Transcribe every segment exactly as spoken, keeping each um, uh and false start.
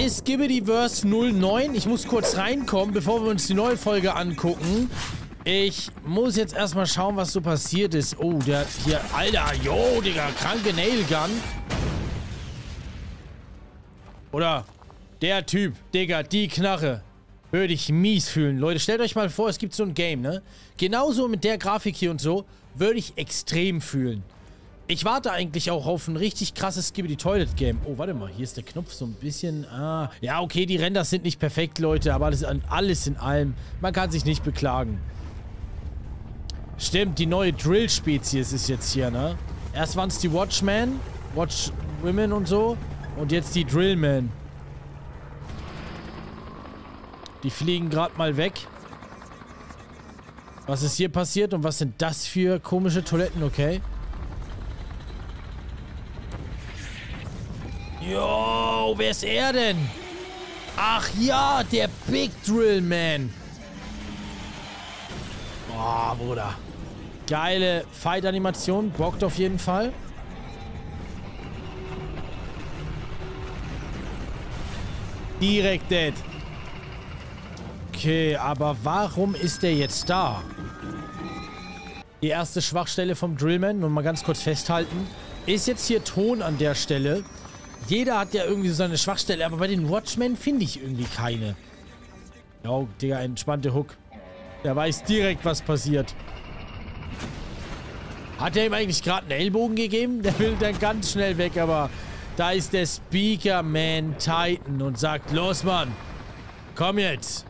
ist Skibidiverse null neun. Ich muss kurz reinkommen, bevor wir uns die neue Folge angucken. Ich muss jetzt erstmal schauen, was so passiert ist. Oh, der hat hier... Alter, yo, Digga, kranke Nailgun. Oder der Typ, Digga, die Knarre. Würde ich mies fühlen. Leute, stellt euch mal vor, es gibt so ein Game, ne? Genauso mit der Grafik hier und so, würde ich extrem fühlen. Ich warte eigentlich auch auf ein richtig krasses Skibidi Toilet Game. Oh, warte mal, hier ist der Knopf so ein bisschen... Ah, ja, okay, die Renders sind nicht perfekt, Leute, aber alles, alles in allem, man kann sich nicht beklagen. Stimmt, die neue Drill-Spezies ist jetzt hier, ne? Erst waren es die Watchmen, Watchwomen und so. Und jetzt die Drillmen. Die fliegen gerade mal weg. Was ist hier passiert und was sind das für komische Toiletten, okay? Yo, wer ist er denn? Ach ja, der Big Drillman. Oh, Bruder. Geile Fight-Animation. Bockt auf jeden Fall. Direkt dead. Okay, aber warum ist der jetzt da? Die erste Schwachstelle vom Drillman, nur mal ganz kurz festhalten, ist jetzt hier Ton an der Stelle. Jeder hat ja irgendwie so seine Schwachstelle, aber bei den Watchmen finde ich irgendwie keine. Oh, Digga, entspannte Hook. Der weiß direkt, was passiert. Hat er ihm eigentlich gerade einen Ellbogen gegeben? Der will dann ganz schnell weg, aber da ist der Speakerman Titan und sagt, los, Mann, komm jetzt.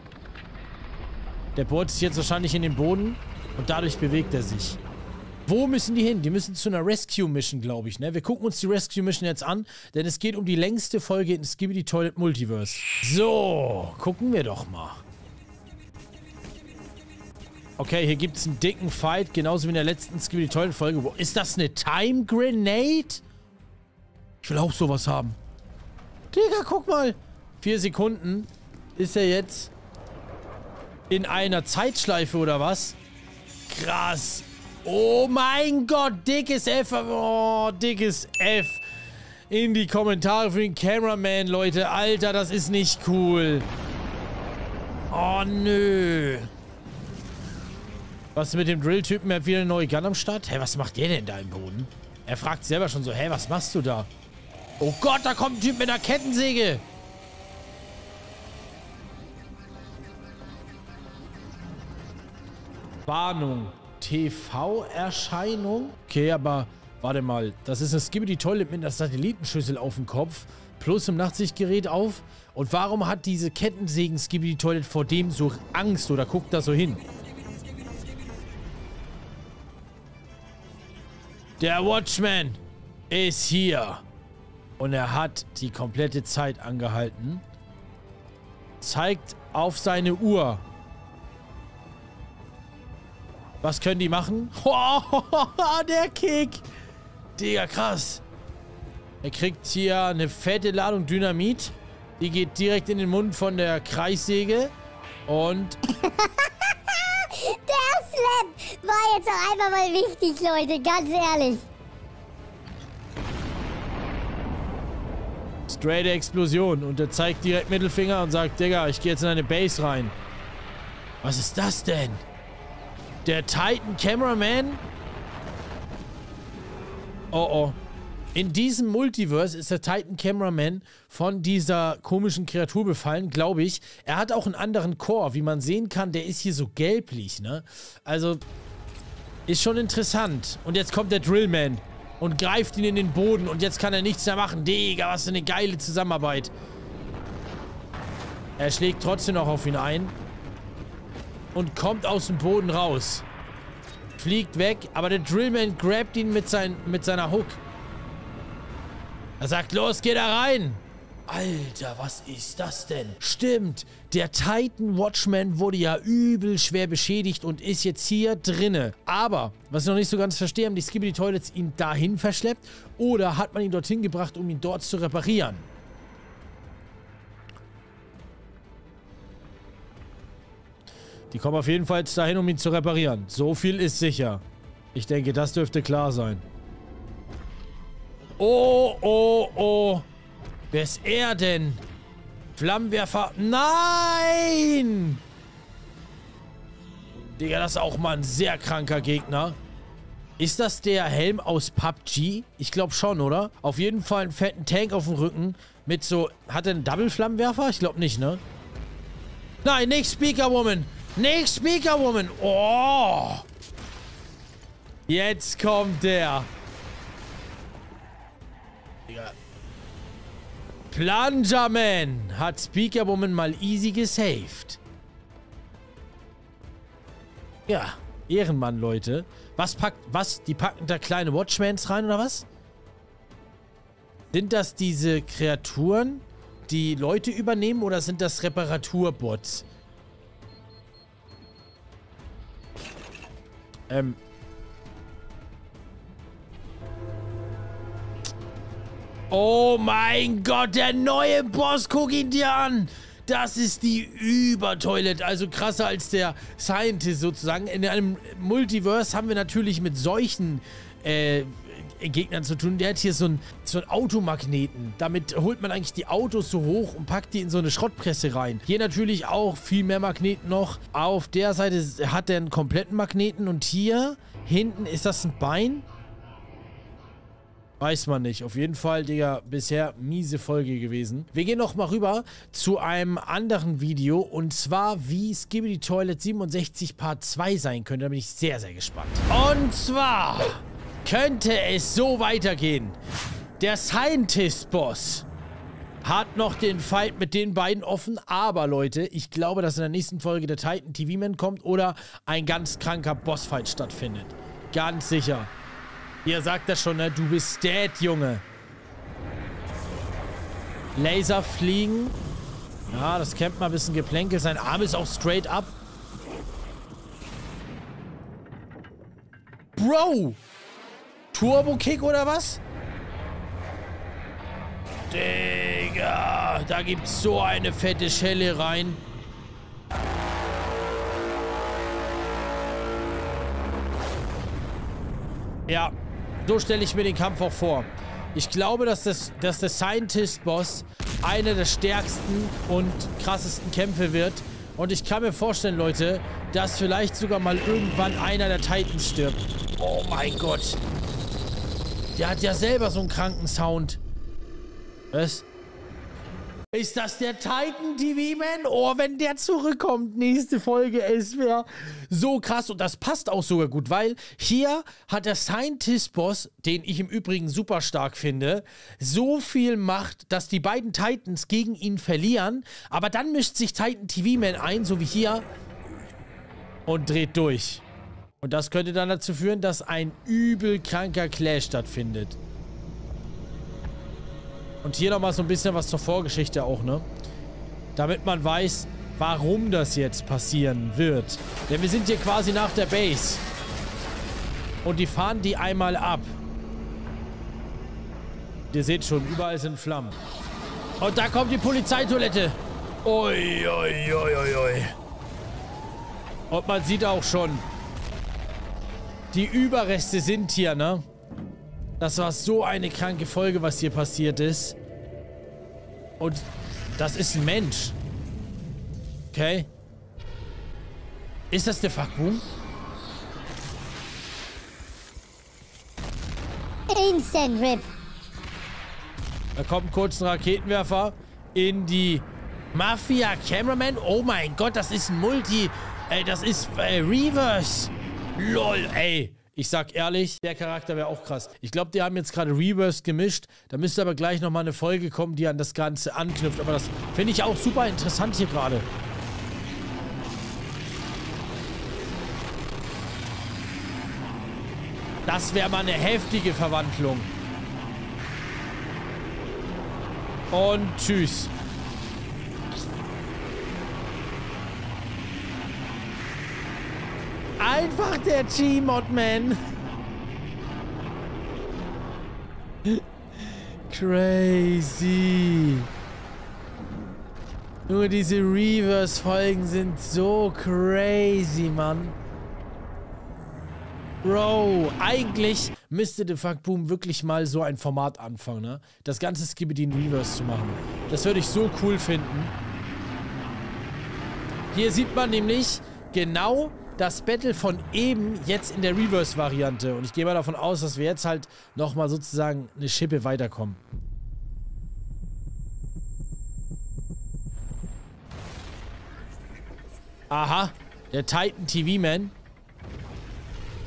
Der bohrt sich jetzt wahrscheinlich in den Boden und dadurch bewegt er sich. Wo müssen die hin? Die müssen zu einer Rescue-Mission, glaube ich, ne? Wir gucken uns die Rescue-Mission jetzt an, denn es geht um die längste Folge in Skibidi Toilet Multiverse. So, gucken wir doch mal. Okay, hier gibt es einen dicken Fight, genauso wie in der letzten Skibidi Toilet Folge. Ist das eine Time Grenade? Ich will auch sowas haben. Digga, guck mal. Vier Sekunden ist er jetzt in einer Zeitschleife oder was? Krass. Oh mein Gott, dickes F. Oh, dickes F. In die Kommentare für den Cameraman, Leute. Alter, das ist nicht cool. Oh, nö. Was mit dem Drill-Typen? Er hat wieder eine neue Gun am Start. Hä, was macht der denn da im Boden? Er fragt selber schon so, hä, was machst du da? Oh Gott, da kommt ein Typ mit einer Kettensäge. Warnung. T V-Erscheinung? Okay, aber warte mal. Das ist eine Skibidi Toilet mit einer Satellitenschüssel auf dem Kopf. Plus im Nachtsichtgerät auf. Und warum hat diese Kettensägen Skibidi Toilet vor dem so Angst oder guckt da so hin? Der Watchman ist hier. Und er hat die komplette Zeit angehalten. Zeigt auf seine Uhr. Was können die machen? Oh, der Kick. Digga, krass. Er kriegt hier eine fette Ladung Dynamit. Die geht direkt in den Mund von der Kreissäge. Und... der Slap war jetzt auch einfach mal wichtig, Leute. Ganz ehrlich. Straight Explosion. Und er zeigt direkt Mittelfinger und sagt, Digga, ich gehe jetzt in eine Base rein. Was ist das denn? Der Titan Cameraman? Oh, oh. In diesem Multiverse ist der Titan Cameraman von dieser komischen Kreatur befallen, glaube ich. Er hat auch einen anderen Core, wie man sehen kann. Der ist hier so gelblich, ne? Also, ist schon interessant. Und jetzt kommt der Drillman und greift ihn in den Boden. Und jetzt kann er nichts mehr machen. Digga, was für eine geile Zusammenarbeit. Er schlägt trotzdem noch auf ihn ein. Und kommt aus dem Boden raus. Fliegt weg, aber der Drillman grabt ihn mit, sein, mit seiner Hook. Er sagt, los, geh da rein. Alter, was ist das denn? Stimmt, der Titan Watchman wurde ja übel schwer beschädigt und ist jetzt hier drinne. Aber, was ich noch nicht so ganz verstehe, haben die Skibidi Toilets ihn dahin verschleppt? Oder hat man ihn dorthin gebracht, um ihn dort zu reparieren? Die kommen auf jeden Fall jetzt dahin, um ihn zu reparieren. So viel ist sicher. Ich denke, das dürfte klar sein. Oh, oh, oh. Wer ist er denn? Flammenwerfer. Nein! Digga, das ist auch mal ein sehr kranker Gegner. Ist das der Helm aus P U B G? Ich glaube schon, oder? Auf jeden Fall einen fetten Tank auf dem Rücken. Mit so... Hat er einen Double-Flammenwerfer? Ich glaube nicht, ne? Nein, nicht Speaker Woman! Nicht Speaker Woman! Oh! Jetzt kommt der. Digga. Plungerman hat Speaker Woman mal easy gesaved. Ja, Ehrenmann, Leute. Was packt, was? Die packen da kleine Watchmans rein, oder was? Sind das diese Kreaturen, die Leute übernehmen, oder sind das Reparaturbots? Ähm. Oh mein Gott, der neue Boss, guck ihn dir an! Das ist die Übertoilet, also krasser als der Scientist sozusagen. In einem Multiverse haben wir natürlich mit solchen äh, Gegnern zu tun. Der hat hier so einen so einen Automagneten. Damit holt man eigentlich die Autos so hoch und packt die in so eine Schrottpresse rein. Hier natürlich auch viel mehr Magneten noch. Auf der Seite hat er einen kompletten Magneten und hier hinten ist das ein Bein. Weiß man nicht. Auf jeden Fall, Digga, bisher miese Folge gewesen. Wir gehen nochmal rüber zu einem anderen Video. Und zwar, wie Skibidi Toilet siebenundsechzig Part zwei sein könnte. Da bin ich sehr, sehr gespannt. Und zwar könnte es so weitergehen. Der Scientist-Boss hat noch den Fight mit den beiden offen. Aber, Leute, ich glaube, dass in der nächsten Folge der Titan-T V-Man kommt oder ein ganz kranker Bossfight stattfindet. Ganz sicher. Ihr sagt das schon, ne? Du bist dead, Junge. Laser fliegen. Ja, das kennt man, ein bisschen Geplänkel. Sein Arm ist auch straight up. Bro! Turbo-Kick oder was? Digga, da gibt's so eine fette Schelle rein. Ja. So stelle ich mir den Kampf auch vor. Ich glaube, dass, das, dass der Scientist-Boss einer der stärksten und krassesten Kämpfe wird. Und ich kann mir vorstellen, Leute, dass vielleicht sogar mal irgendwann einer der Titans stirbt. Oh mein Gott. Der hat ja selber so einen kranken Sound. Was? Ist das der Titan-T V-Man? Oh, wenn der zurückkommt, nächste Folge, es wäre so krass. Und das passt auch sogar gut, weil hier hat der Scientist-Boss, den ich im Übrigen super stark finde, so viel Macht, dass die beiden Titans gegen ihn verlieren. Aber dann mischt sich Titan-T V-Man ein, so wie hier, und dreht durch. Und das könnte dann dazu führen, dass ein übel kranker Clash stattfindet. Und hier nochmal so ein bisschen was zur Vorgeschichte auch, ne? Damit man weiß, warum das jetzt passieren wird. Denn wir sind hier quasi nach der Base. Und die fahren die einmal ab. Ihr seht schon, überall sind Flammen. Und da kommt die Polizeitoilette. Oi, oi, oi, oi, oi. Und man sieht auch schon, die Überreste sind hier, ne? Das war so eine kranke Folge, was hier passiert ist. Und das ist ein Mensch. Okay. Ist das der DaFuqBoom? Instant Rip. Da kommt kurz ein Raketenwerfer in die Mafia Cameraman. Oh mein Gott, das ist ein Multi. Ey, das ist äh, Reverse. Lol, ey. Ich sag ehrlich, der Charakter wäre auch krass. Ich glaube, die haben jetzt gerade Reverse gemischt. Da müsste aber gleich nochmal eine Folge kommen, die an das Ganze anknüpft. Aber das finde ich auch super interessant hier gerade. Das wäre mal eine heftige Verwandlung. Und tschüss. Einfach der G-Mod-Man. Crazy. Nur diese Reverse-Folgen sind so crazy, Mann. Bro, eigentlich müsste DaFuqBoom wirklich mal so ein Format anfangen, ne? Das ganze Skibidi in Reverse zu machen. Das würde ich so cool finden. Hier sieht man nämlich genau das Battle von eben jetzt in der Reverse-Variante. Und ich gehe mal davon aus, dass wir jetzt halt nochmal sozusagen eine Schippe weiterkommen. Aha, der Titan T V-Man.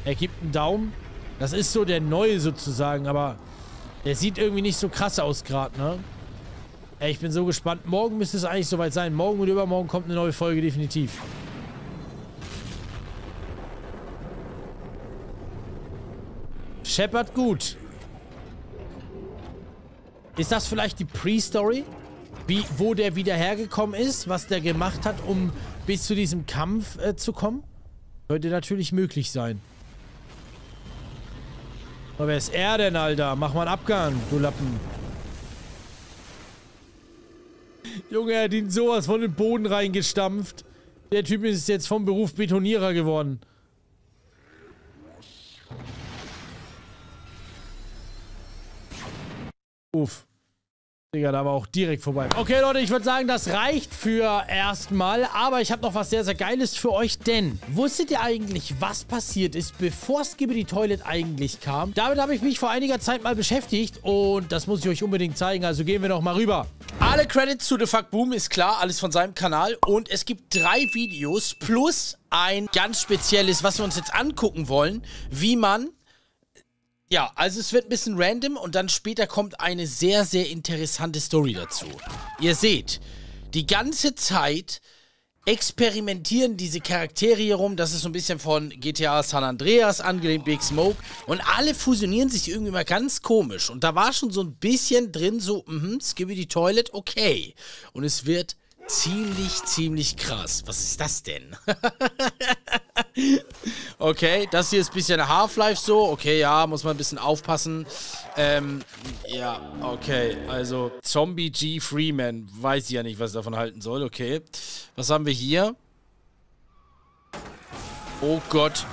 Er gibt einen Daumen. Das ist so der Neue sozusagen, aber der sieht irgendwie nicht so krass aus gerade, ne? Ey, ich bin so gespannt. Morgen müsste es eigentlich soweit sein. Morgen oder übermorgen kommt eine neue Folge, definitiv. Shepard gut. Ist das vielleicht die Pre-Story? Wie, wo der wieder hergekommen ist? Was der gemacht hat, um bis zu diesem Kampf äh, zu kommen? Könnte natürlich möglich sein. Aber wer ist er denn, Alter? Mach mal einen Abgang, du Lappen. Junge, er hat ihn sowas von den Boden reingestampft. Der Typ ist jetzt vom Beruf Betonierer geworden. Uff. Digga, da war auch direkt vorbei. Okay, Leute, ich würde sagen, das reicht für erstmal. Aber ich habe noch was sehr, sehr Geiles für euch. Denn wusstet ihr eigentlich, was passiert ist, bevor Skibidi Toilet eigentlich kam? Damit habe ich mich vor einiger Zeit mal beschäftigt. Und das muss ich euch unbedingt zeigen. Also gehen wir noch mal rüber. Alle Credits zu DaFuqBoom, ist klar. Alles von seinem Kanal. Und es gibt drei Videos plus ein ganz spezielles, was wir uns jetzt angucken wollen. Wie man... Ja, also es wird ein bisschen random und dann später kommt eine sehr, sehr interessante Story dazu. Ihr seht, die ganze Zeit experimentieren diese Charaktere hier rum. Das ist so ein bisschen von G T A San Andreas angelehnt, Big Smoke. Und alle fusionieren sich irgendwie mal ganz komisch. Und da war schon so ein bisschen drin so, mhm, Skibidi Toilet, okay. Und es wird ziemlich, ziemlich krass. Was ist das denn? Okay, das hier ist ein bisschen Half-Life so. Okay, ja, muss man ein bisschen aufpassen. Ähm, ja, okay. Also, Zombie G. Freeman. Weiß ich ja nicht, was ich davon halten soll. Okay. Was haben wir hier? Oh Gott.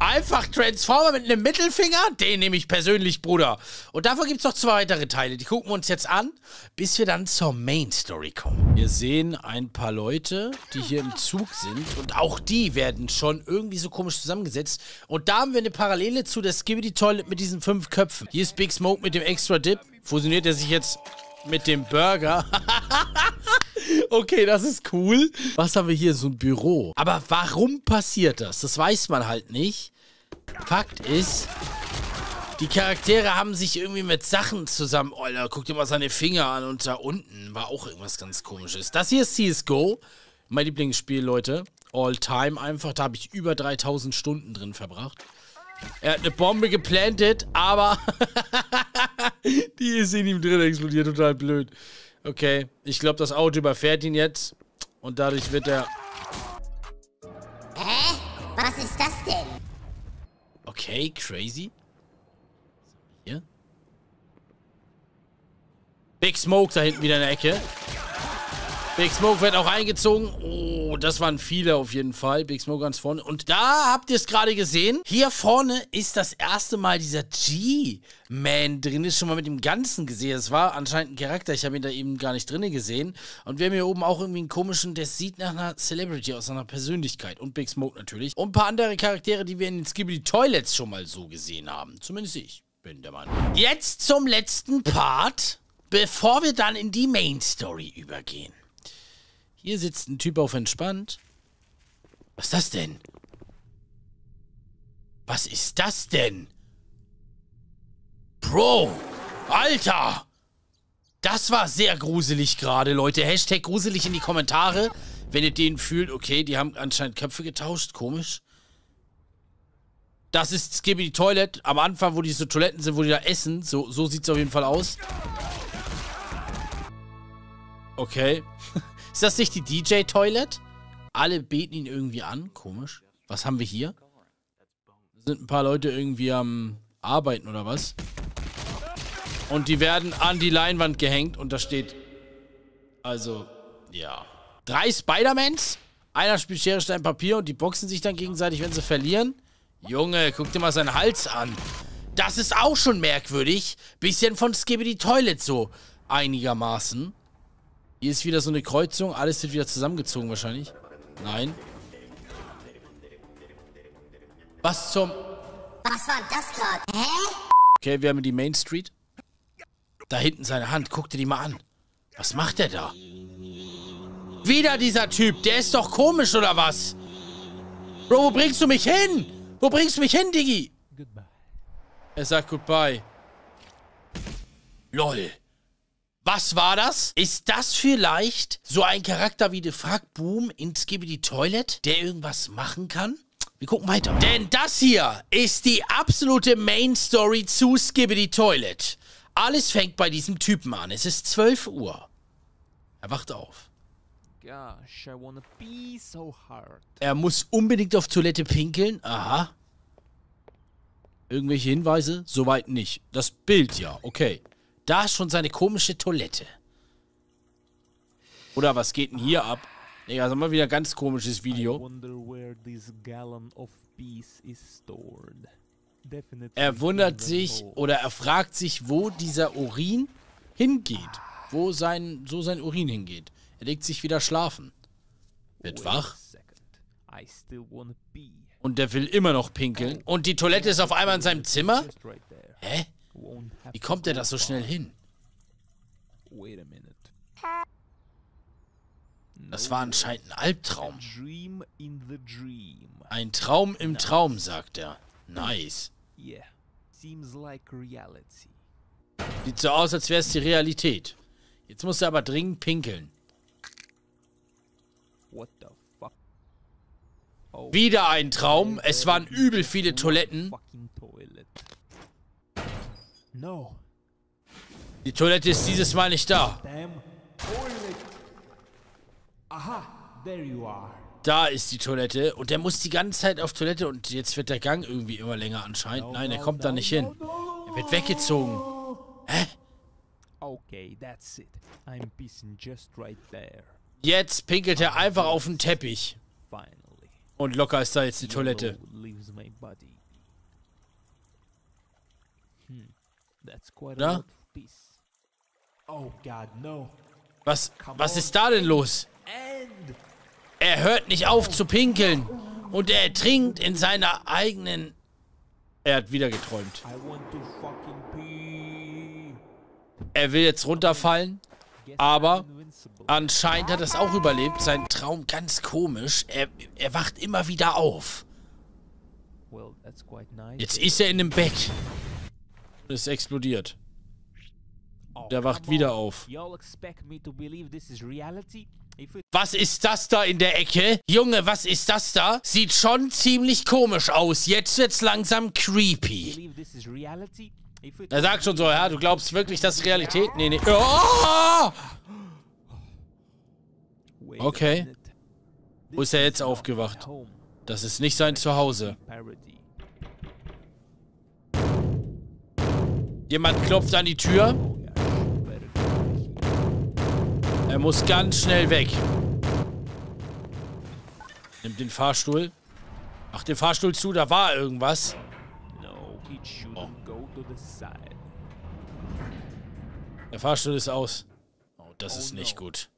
Einfach Transformer mit einem Mittelfinger? Den nehme ich persönlich, Bruder. Und davon gibt es noch zwei weitere Teile. Die gucken wir uns jetzt an, bis wir dann zur Main-Story kommen. Wir sehen ein paar Leute, die hier im Zug sind. Und auch die werden schon irgendwie so komisch zusammengesetzt. Und da haben wir eine Parallele zu der Skibidi Toilet mit diesen fünf Köpfen. Hier ist Big Smoke mit dem Extra Dip. Fusioniert er sich jetzt mit dem Burger? Okay, das ist cool. Was haben wir hier? So ein Büro. Aber warum passiert das? Das weiß man halt nicht. Fakt ist, die Charaktere haben sich irgendwie mit Sachen zusammen... Oh, da guck dir mal seine Finger an und da unten war auch irgendwas ganz Komisches. Das hier ist C S G O. Mein Lieblingsspiel, Leute. All time einfach. Da habe ich über dreitausend Stunden drin verbracht. Er hat eine Bombe geplantet, aber... die ist in ihm drin explodiert. Total blöd. Okay, ich glaube, das Auto überfährt ihn jetzt. Und dadurch wird er... Hä? Was ist das denn? Okay, crazy. Hier. Big Smoke da hinten wieder in der Ecke. Big Smoke wird auch eingezogen. Oh, das waren viele auf jeden Fall. Big Smoke ganz vorne. Und da habt ihr es gerade gesehen. Hier vorne ist das erste Mal dieser G-Man drin. Ist schon mal mit dem Ganzen gesehen. Das war anscheinend ein Charakter. Ich habe ihn da eben gar nicht drin gesehen. Und wir haben hier oben auch irgendwie einen komischen, der sieht nach einer Celebrity aus, nach einer Persönlichkeit. Und Big Smoke natürlich. Und ein paar andere Charaktere, die wir in den Skibidi Toilets schon mal so gesehen haben. Zumindest ich bin der Mann. Jetzt zum letzten Part, bevor wir dann in die Main Story übergehen. Hier sitzt ein Typ auf entspannt. Was ist das denn? Was ist das denn? Bro! Alter! Das war sehr gruselig gerade, Leute. Hashtag gruselig in die Kommentare, wenn ihr den fühlt. Okay, die haben anscheinend Köpfe getauscht. Komisch. Das ist Skibidi Toilet. Am Anfang, wo die so Toiletten sind, wo die da essen. So, so sieht es auf jeden Fall aus. Okay. Ist das nicht die D J-Toilet? Alle beten ihn irgendwie an. Komisch. Was haben wir hier? Sind ein paar Leute irgendwie am Arbeiten oder was? Und die werden an die Leinwand gehängt und da steht... Also, ja. Drei Spider-Mans? Einer spielt Schere, Stein, Papier und die boxen sich dann gegenseitig, wenn sie verlieren. Junge, guck dir mal seinen Hals an. Das ist auch schon merkwürdig. Bisschen von Skibidi Toilet so. Einigermaßen. Hier ist wieder so eine Kreuzung. Alles wird wieder zusammengezogen wahrscheinlich. Nein. Was zum... Was war das gerade? Hä? Okay, wir haben die Main Street. Da hinten seine Hand. Guck dir die mal an. Was macht der da? Wieder dieser Typ. Der ist doch komisch, oder was? Bro, wo bringst du mich hin? Wo bringst du mich hin, Diggi? Goodbye. Er sagt goodbye. Lol. Was war das? Ist das vielleicht so ein Charakter wie DaFuqBoom in Skibidi Toilet, der irgendwas machen kann? Wir gucken weiter. Denn das hier ist die absolute Main Story zu Skibidi Toilet. Alles fängt bei diesem Typen an. Es ist zwölf Uhr. Er wacht auf. Gosh, I wanna be so hard. Er muss unbedingt auf Toilette pinkeln. Aha. Irgendwelche Hinweise? Soweit nicht. Das Bild ja, okay. Da ist schon seine komische Toilette. Oder was geht denn hier ab? Digga, das ist mal wieder ein ganz komisches Video. Er wundert sich oder er fragt sich, wo dieser Urin hingeht. Wo sein, so sein Urin hingeht. Er legt sich wieder schlafen. Wird wach. Und der will immer noch pinkeln. Und die Toilette ist auf einmal in seinem Zimmer? Hä? Wie kommt er da so schnell hin? Das war anscheinend ein Albtraum. Ein Traum im Traum, sagt er. Nice. Sieht so aus, als wäre es die Realität. Jetzt muss er aber dringend pinkeln. Wieder ein Traum. Es waren übel viele Toiletten. Die Toilette ist dieses Mal nicht da. Da ist die Toilette. Und er muss die ganze Zeit auf Toilette. Und jetzt wird der Gang irgendwie immer länger anscheinend. Nein, er kommt da nicht hin. Er wird weggezogen. Hä? Jetzt pinkelt er einfach auf den Teppich. Und locker ist da jetzt die Toilette. Da? Was, was ist da denn los? Er hört nicht auf zu pinkeln. Und er trinkt in seiner eigenen... Er hat wieder geträumt. Er will jetzt runterfallen. Aber anscheinend hat er es auch überlebt. Sein Traum ganz komisch. Er, er wacht immer wieder auf. Jetzt ist er in dem Bett. Es explodiert. Der wacht wieder auf. Was ist das da in der Ecke? Junge, was ist das da? Sieht schon ziemlich komisch aus. Jetzt wird's langsam creepy. Er sagt schon so, ja, du glaubst wirklich, das ist Realität? Nee, nee. Oh! Okay. Wo ist er jetzt aufgewacht? Das ist nicht sein Zuhause. Jemand klopft an die Tür. Er muss ganz schnell weg. Nimmt den Fahrstuhl. Mach den Fahrstuhl zu, da war irgendwas. Oh. Der Fahrstuhl ist aus. Oh, das ist nicht gut.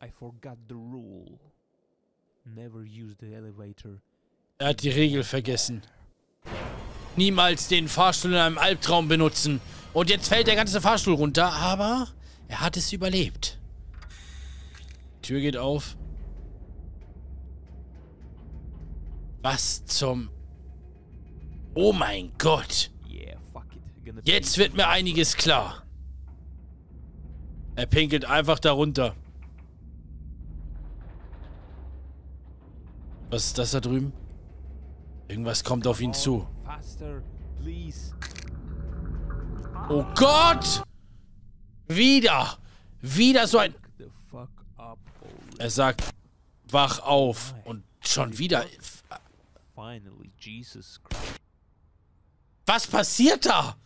Er hat die Regel vergessen. Niemals den Fahrstuhl in einem Albtraum benutzen. Und jetzt fällt der ganze Fahrstuhl runter, aber er hat es überlebt. Die Tür geht auf. Was zum... Oh mein Gott. Jetzt wird mir einiges klar. Er pinkelt einfach darunter. Was ist das da drüben? Irgendwas kommt auf ihn zu. Oh Gott! Wieder! Wieder so ein... Er sagt, wach auf. Und schon wieder... Was passiert da?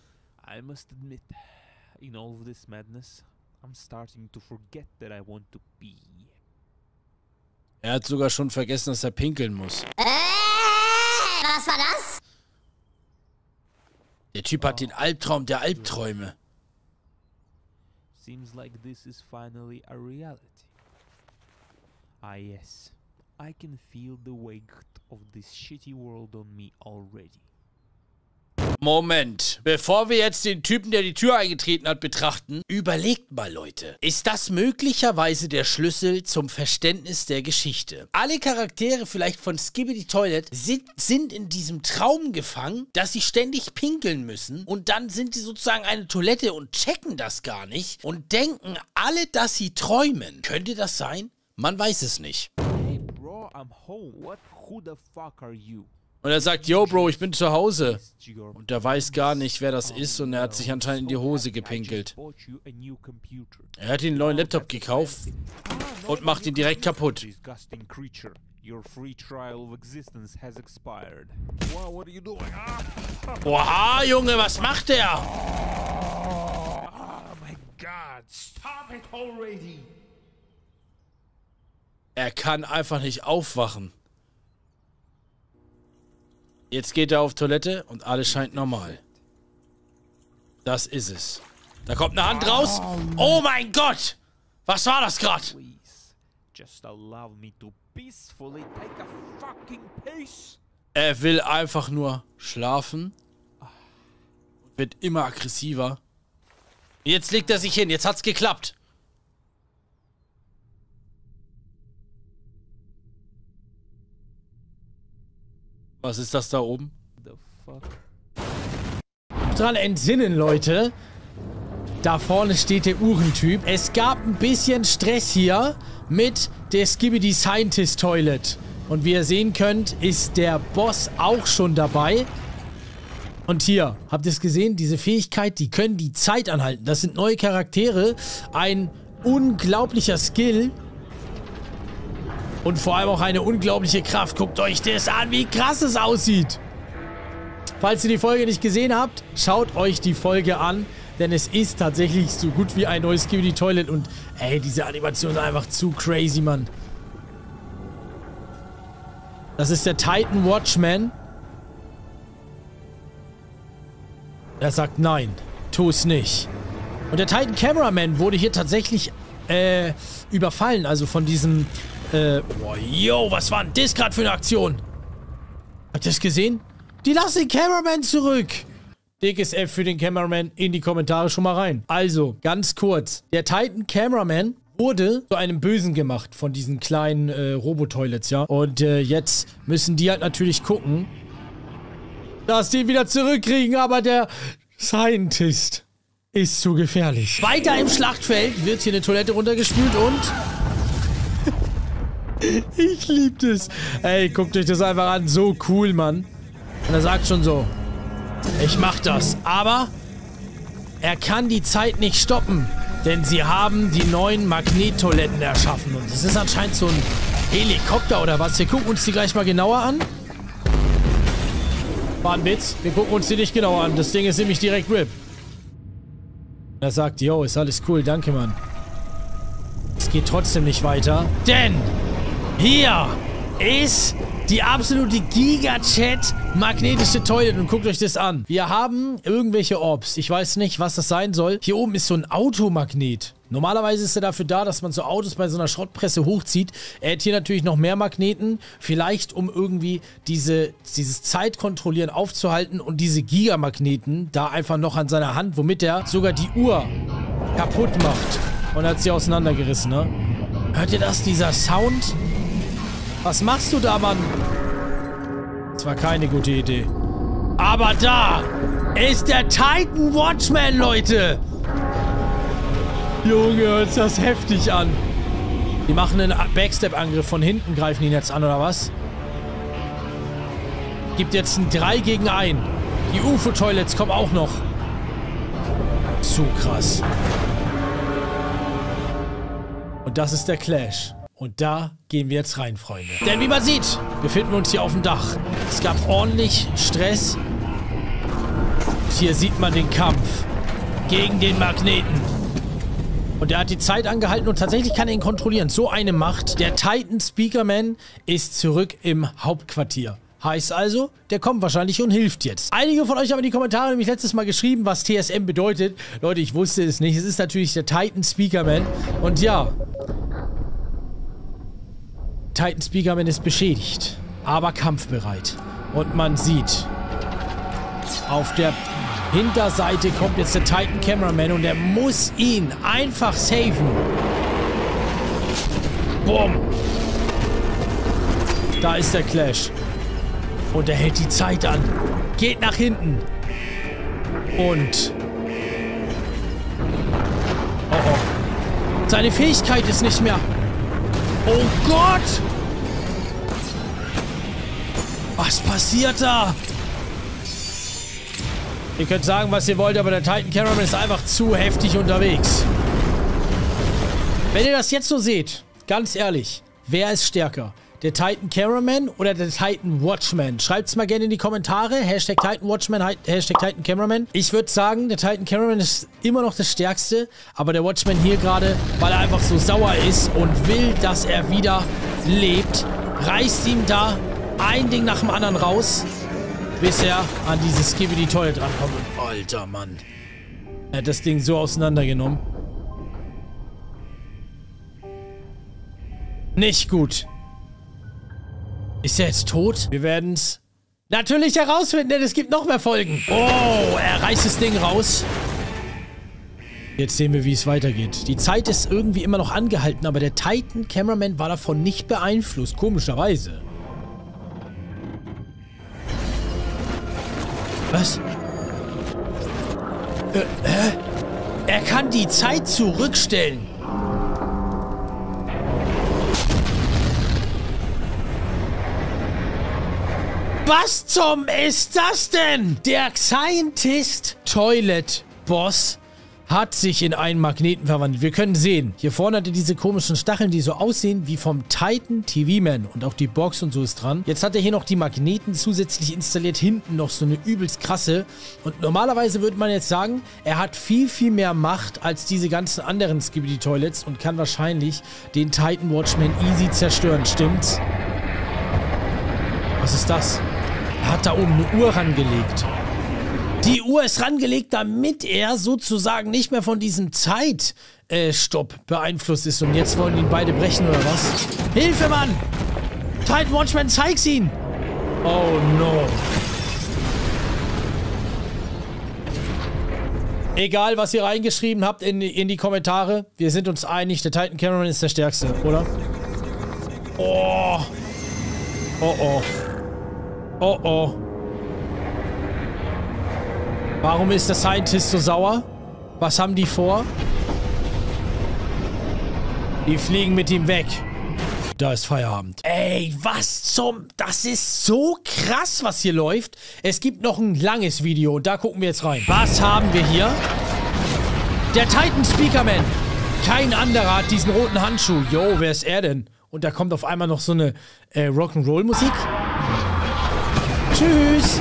Er hat sogar schon vergessen, dass er pinkeln muss. Was war das? Der Typ hat den Albtraum der Albträume. Seems like this is finally a reality. Ah yes, I can feel the weight of this shitty world on me already. Moment, bevor wir jetzt den Typen, der die Tür eingetreten hat, betrachten, überlegt mal, Leute. Ist das möglicherweise der Schlüssel zum Verständnis der Geschichte? Alle Charaktere vielleicht von Skibidi Toilet sind, sind in diesem Traum gefangen, dass sie ständig pinkeln müssen und dann sind sie sozusagen eine Toilette und checken das gar nicht und denken alle, dass sie träumen. Könnte das sein? Man weiß es nicht. Hey bro, I'm home. What, who the fuck are you? Und er sagt, yo, Bro, ich bin zu Hause. Und er weiß gar nicht, wer das ist und er hat sich anscheinend in die Hose gepinkelt. Er hat den neuen Laptop gekauft und macht ihn direkt kaputt. Oha, Junge, was macht der? Er kann einfach nicht aufwachen. Jetzt geht er auf Toilette und alles scheint normal. Das ist es. Da kommt eine Hand raus. Oh mein Gott! Was war das gerade? Er will einfach nur schlafen. Wird immer aggressiver. Jetzt legt er sich hin. Jetzt hat's geklappt. Was ist das da oben? Dran entsinnen, Leute. Da vorne steht der Uhrentyp. Es gab ein bisschen Stress hier mit der Skibidi Scientist Toilet. Und wie ihr sehen könnt, ist der Boss auch schon dabei. Und hier, habt ihr es gesehen? Diese Fähigkeit, die können die Zeit anhalten. Das sind neue Charaktere. Ein unglaublicher Skill. Und vor allem auch eine unglaubliche Kraft. Guckt euch das an, wie krass es aussieht. Falls ihr die Folge nicht gesehen habt, schaut euch die Folge an. Denn es ist tatsächlich so gut wie ein neues Skibidi Toilet. Und ey, diese Animation ist einfach zu crazy, Mann. Das ist der Titan Watchman. Er sagt nein, tu es nicht. Und der Titan Cameraman wurde hier tatsächlich äh, überfallen. Also von diesem... Äh, oh, yo, was war denn das gerade für eine Aktion? Habt ihr das gesehen? Die lassen den Cameraman zurück. Dickes F für den Cameraman in die Kommentare schon mal rein. Also, ganz kurz. Der Titan Cameraman wurde zu einem Bösen gemacht von diesen kleinen äh, Robo-Toilets, ja? Und äh, jetzt müssen die halt natürlich gucken, dass die wieder zurückkriegen, aber der Scientist ist zu gefährlich. Weiter im Schlachtfeld wird hier eine Toilette runtergespült und... Ich lieb das. Ey, guckt euch das einfach an. So cool, Mann. Und er sagt schon so, ich mach das. Aber er kann die Zeit nicht stoppen. Denn sie haben die neuen Magnettoiletten erschaffen. Und das ist anscheinend so ein Helikopter oder was. Wir gucken uns die gleich mal genauer an. War ein Witz. Wir gucken uns die nicht genauer an. Das Ding ist nämlich direkt R I P. Und er sagt, yo, ist alles cool. Danke, Mann. Es geht trotzdem nicht weiter. Denn... hier ist die absolute Giga-Chat-magnetische Toilette. Und guckt euch das an. Wir haben irgendwelche Orbs. Ich weiß nicht, was das sein soll. Hier oben ist so ein Automagnet. Normalerweise ist er dafür da, dass man so Autos bei so einer Schrottpresse hochzieht. Er hat hier natürlich noch mehr Magneten. Vielleicht, um irgendwie diese, dieses Zeitkontrollieren aufzuhalten. Und diese Gigamagneten da einfach noch an seiner Hand, womit er sogar die Uhr kaputt macht. Und hat sie auseinandergerissen, ne? Hört ihr das? Dieser Sound... Was machst du da, Mann? Das war keine gute Idee. Aber da ist der Titan Watchman, Leute. Junge, hört sich das heftig an. Die machen einen Backstep-Angriff. Von hinten greifen ihn jetzt an, oder was? Gibt jetzt ein drei gegen eins. Die U F O-Toilets kommen auch noch. Zu krass. Und das ist der Clash. Und da gehen wir jetzt rein, Freunde. Denn wie man sieht, befinden wir uns hier auf dem Dach. Es gab ordentlich Stress. Hier sieht man den Kampf gegen den Magneten. Und er hat die Zeit angehalten und tatsächlich kann er ihn kontrollieren. So eine Macht. Der Titan Speakerman ist zurück im Hauptquartier. Heißt also, der kommt wahrscheinlich und hilft jetzt. Einige von euch haben in die Kommentare nämlich letztes Mal geschrieben, was T S M bedeutet. Leute, ich wusste es nicht. Es ist natürlich der Titan Speakerman. Und ja, Titan Speakerman ist beschädigt, aber kampfbereit. Und man sieht, auf der Hinterseite kommt jetzt der Titan Cameraman und er muss ihn einfach saven. Bumm. Da ist der Clash. Und er hält die Zeit an. Geht nach hinten. Und... Oh oh. Seine Fähigkeit ist nicht mehr... Oh Gott! Was passiert da? Ihr könnt sagen, was ihr wollt, aber der Titan Cameraman ist einfach zu heftig unterwegs. Wenn ihr das jetzt so seht, ganz ehrlich, wer ist stärker? Der Titan Cameraman oder der Titan Watchman? Schreibt's mal gerne in die Kommentare. Hashtag Titan Watchman, Hashtag Titan Cameraman. Ich würde sagen, der Titan Cameraman ist immer noch das Stärkste, aber der Watchman hier gerade, weil er einfach so sauer ist und will, dass er wieder lebt, reißt ihm da ein Ding nach dem anderen raus, bis er an dieses Skibidi Toilet rankommt. Und alter Mann, er hat das Ding so auseinandergenommen. Nicht gut. Ist er jetzt tot? Wir werden es natürlich herausfinden, denn es gibt noch mehr Folgen. Oh, er reißt das Ding raus. Jetzt sehen wir, wie es weitergeht. Die Zeit ist irgendwie immer noch angehalten, aber der Titan Cameraman war davon nicht beeinflusst, komischerweise. Was? Äh, hä? Er kann die Zeit zurückstellen. Was zum ist das denn? Der Scientist Toilet Boss hat sich in einen Magneten verwandelt. Wir können sehen, hier vorne hat er diese komischen Stacheln, die so aussehen wie vom Titan T V Man. Und auch die Box und so ist dran. Jetzt hat er hier noch die Magneten zusätzlich installiert. Hinten noch so eine übelst krasse. Und normalerweise würde man jetzt sagen, er hat viel, viel mehr Macht als diese ganzen anderen Skibidi Toilets und kann wahrscheinlich den Titan Watchman easy zerstören. Stimmt's? Was ist das? Er hat da oben eine Uhr rangelegt. Die Uhr ist rangelegt, damit er sozusagen nicht mehr von diesem Zeitstopp beeinflusst ist. Und jetzt wollen ihn beide brechen, oder was? Hilfe, Mann! Titan Watchman, zeig's ihn! Oh no. Egal, was ihr reingeschrieben habt in, in die Kommentare. Wir sind uns einig, der Titan Cameraman ist der Stärkste, oder? Oh. Oh oh. Oh oh. Warum ist der Scientist so sauer? Was haben die vor? Die fliegen mit ihm weg. Da ist Feierabend. Ey, was zum... Das ist so krass, was hier läuft. Es gibt noch ein langes Video und da gucken wir jetzt rein. Was haben wir hier? Der Titan Speakerman. Kein anderer hat diesen roten Handschuh. Yo, wer ist er denn? Und da kommt auf einmal noch so eine äh, Rock'n'Roll-Musik. Tschüss!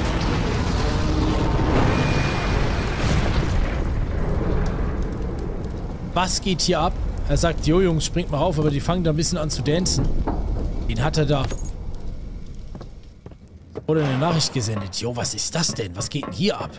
Was geht hier ab? Er sagt, jo Jungs, springt mal rauf, aber die fangen da ein bisschen an zu dancen. Den hat er da. Wurde eine Nachricht gesendet. Jo, was ist das denn? Was geht denn hier ab?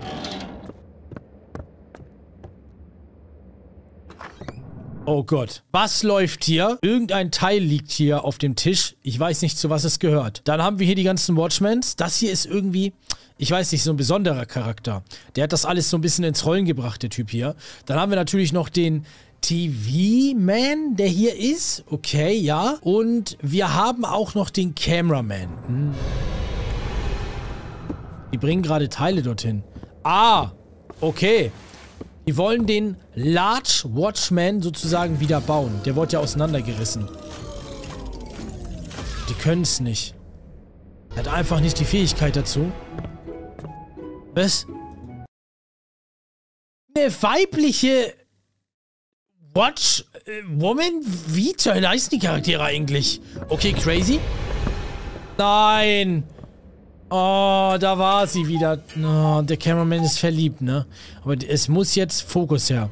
Oh Gott. Was läuft hier? Irgendein Teil liegt hier auf dem Tisch. Ich weiß nicht, zu was es gehört. Dann haben wir hier die ganzen Watchmans. Das hier ist irgendwie... Ich weiß nicht, so ein besonderer Charakter. Der hat das alles so ein bisschen ins Rollen gebracht, der Typ hier. Dann haben wir natürlich noch den T V Man, der hier ist. Okay, ja. Und wir haben auch noch den Cameraman. Hm. Die bringen gerade Teile dorthin. Ah, okay. Die wollen den Large Watchman sozusagen wieder bauen. Der wurde ja auseinandergerissen. Die können es nicht. Er hat einfach nicht die Fähigkeit dazu. Was? Eine weibliche Watch äh, Woman? Wie zur Hölle heißen die Charaktere eigentlich? Okay, crazy. Nein. Oh, da war sie wieder. Oh, der Cameraman ist verliebt, ne? Aber es muss jetzt Fokus her.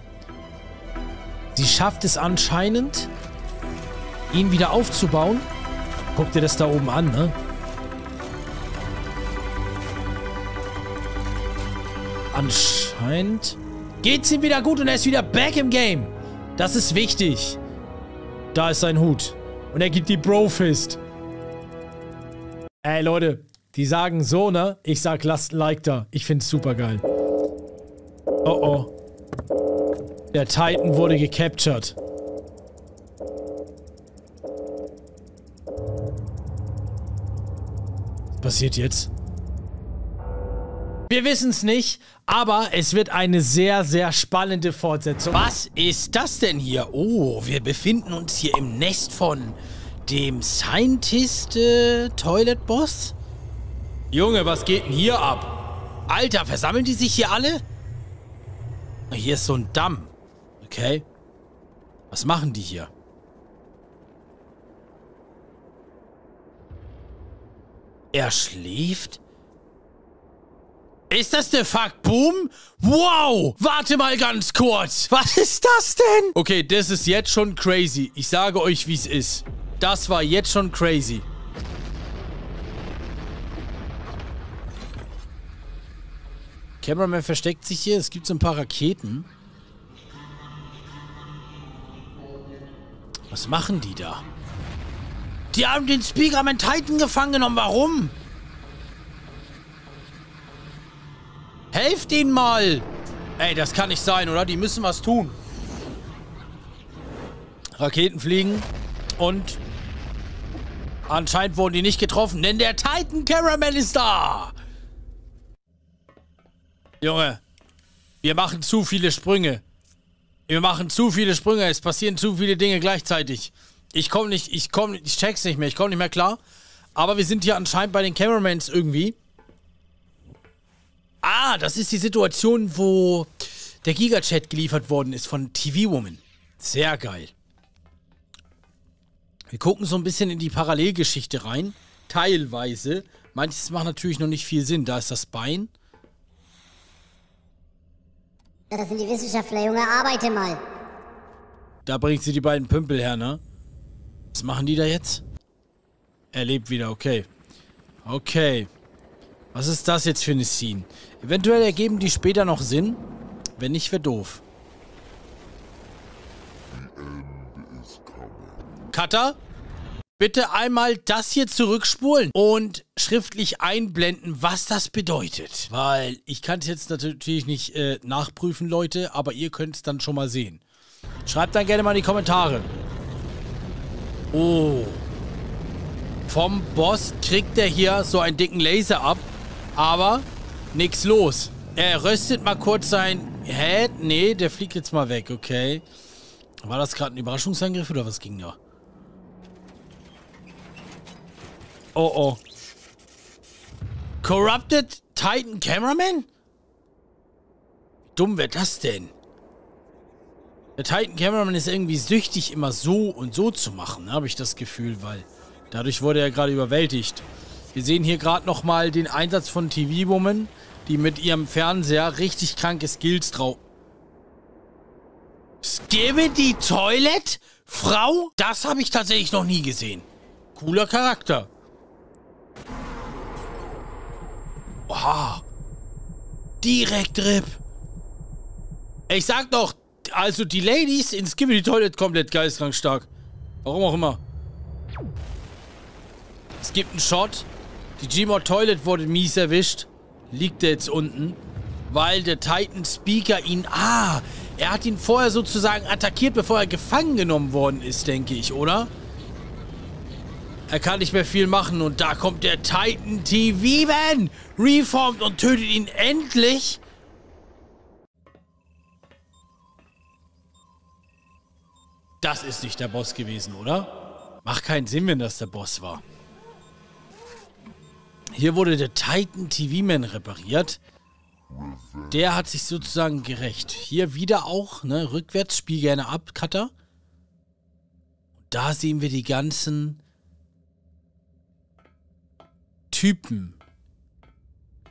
Sie schafft es anscheinend, ihn wieder aufzubauen. Guck dir das da oben an, ne? Anscheinend geht's ihm wieder gut und er ist wieder back im Game. Das ist wichtig. Da ist sein Hut. Und er gibt die Bro-Fist. Ey, Leute. Die sagen so, ne? Ich sag, lasst ein Like da. Ich find's super geil. Oh, oh. Der Titan wurde gecaptured. Was passiert jetzt? Wir wissen's nicht, aber es wird eine sehr, sehr spannende Fortsetzung. Was ist das denn hier? Oh, wir befinden uns hier im Nest von dem Scientist äh, Toilet Boss. Junge, was geht denn hier ab? Alter, versammeln die sich hier alle? Hier ist so ein Damm. Okay. Was machen die hier? Er schläft? Ist das der DaFuqBoom? Wow! Warte mal ganz kurz. Was ist das denn? Okay, das ist jetzt schon crazy. Ich sage euch, wie es ist. Das war jetzt schon crazy. Cameraman versteckt sich hier. Es gibt so ein paar Raketen. Was machen die da? Die haben den Speakerman Titan gefangen genommen. Warum? Helft ihnen mal! Ey, das kann nicht sein, oder? Die müssen was tun. Raketen fliegen und anscheinend wurden die nicht getroffen, denn der Titan Caramel ist da! Junge, wir machen zu viele Sprünge. Wir machen zu viele Sprünge, es passieren zu viele Dinge gleichzeitig. Ich komm nicht, ich komm, ich check's nicht mehr, ich komm nicht mehr klar. Aber wir sind hier anscheinend bei den Cameramans irgendwie. Ah, das ist die Situation, wo der Gigachat geliefert worden ist von T V Woman. Sehr geil. Wir gucken so ein bisschen in die Parallelgeschichte rein. Teilweise. Manches macht natürlich noch nicht viel Sinn. Da ist das Bein. Das sind die Wissenschaftler, Junge. Arbeite mal. Da bringt sie die beiden Pümpel her, ne? Was machen die da jetzt? Er lebt wieder, okay. Okay. Was ist das jetzt für eine Scene? Eventuell ergeben die später noch Sinn. Wenn nicht, wäre doof. Cutter, bitte einmal das hier zurückspulen und schriftlich einblenden, was das bedeutet. Weil ich kann es jetzt natürlich nicht äh, nachprüfen, Leute, aber ihr könnt es dann schon mal sehen. Schreibt dann gerne mal in die Kommentare. Oh. Vom Boss kriegt er hier so einen dicken Laser ab. Aber nix los. Er röstet mal kurz sein... Hä? Nee, der fliegt jetzt mal weg, okay. War das gerade ein Überraschungsangriff oder was ging da? Oh, oh. Corrupted Titan Cameraman? Dumm wäre das denn? Der Titan Cameraman ist irgendwie süchtig, immer so und so zu machen, habe ich das Gefühl, weil dadurch wurde er gerade überwältigt. Wir sehen hier gerade nochmal den Einsatz von T V Woman, die mit ihrem Fernseher richtig kranke Skills drauf. Skibidi Toilet? Frau? Das habe ich tatsächlich noch nie gesehen. Cooler Charakter. Oha. Direkt R I P. Ich sag doch, also die Ladies in Skibidi Toilet komplett geisteskrank stark. Warum auch immer. Es gibt einen Shot. Die G-Mod Toilet wurde mies erwischt. Liegt er jetzt unten. Weil der Titan Speaker ihn... Ah, er hat ihn vorher sozusagen attackiert, bevor er gefangen genommen worden ist, denke ich, oder? Er kann nicht mehr viel machen. Und da kommt der Titan T V-Man. Reformt und tötet ihn endlich. Das ist nicht der Boss gewesen, oder? Macht keinen Sinn, wenn das der Boss war. Hier wurde der Titan T V-Man repariert. Der hat sich sozusagen gerecht. Hier wieder auch, ne, rückwärts, spiel gerne ab, Cutter. Da sehen wir die ganzen Typen.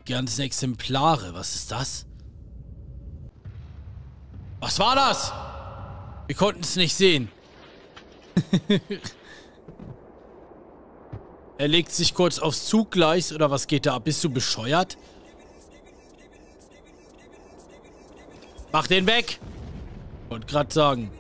Die ganzen Exemplare. Was ist das? Was war das? Wir konnten es nicht sehen. Er legt sich kurz aufs Zuggleis, oder was geht da ab? Bist du bescheuert? Mach den weg! Wollte gerade sagen.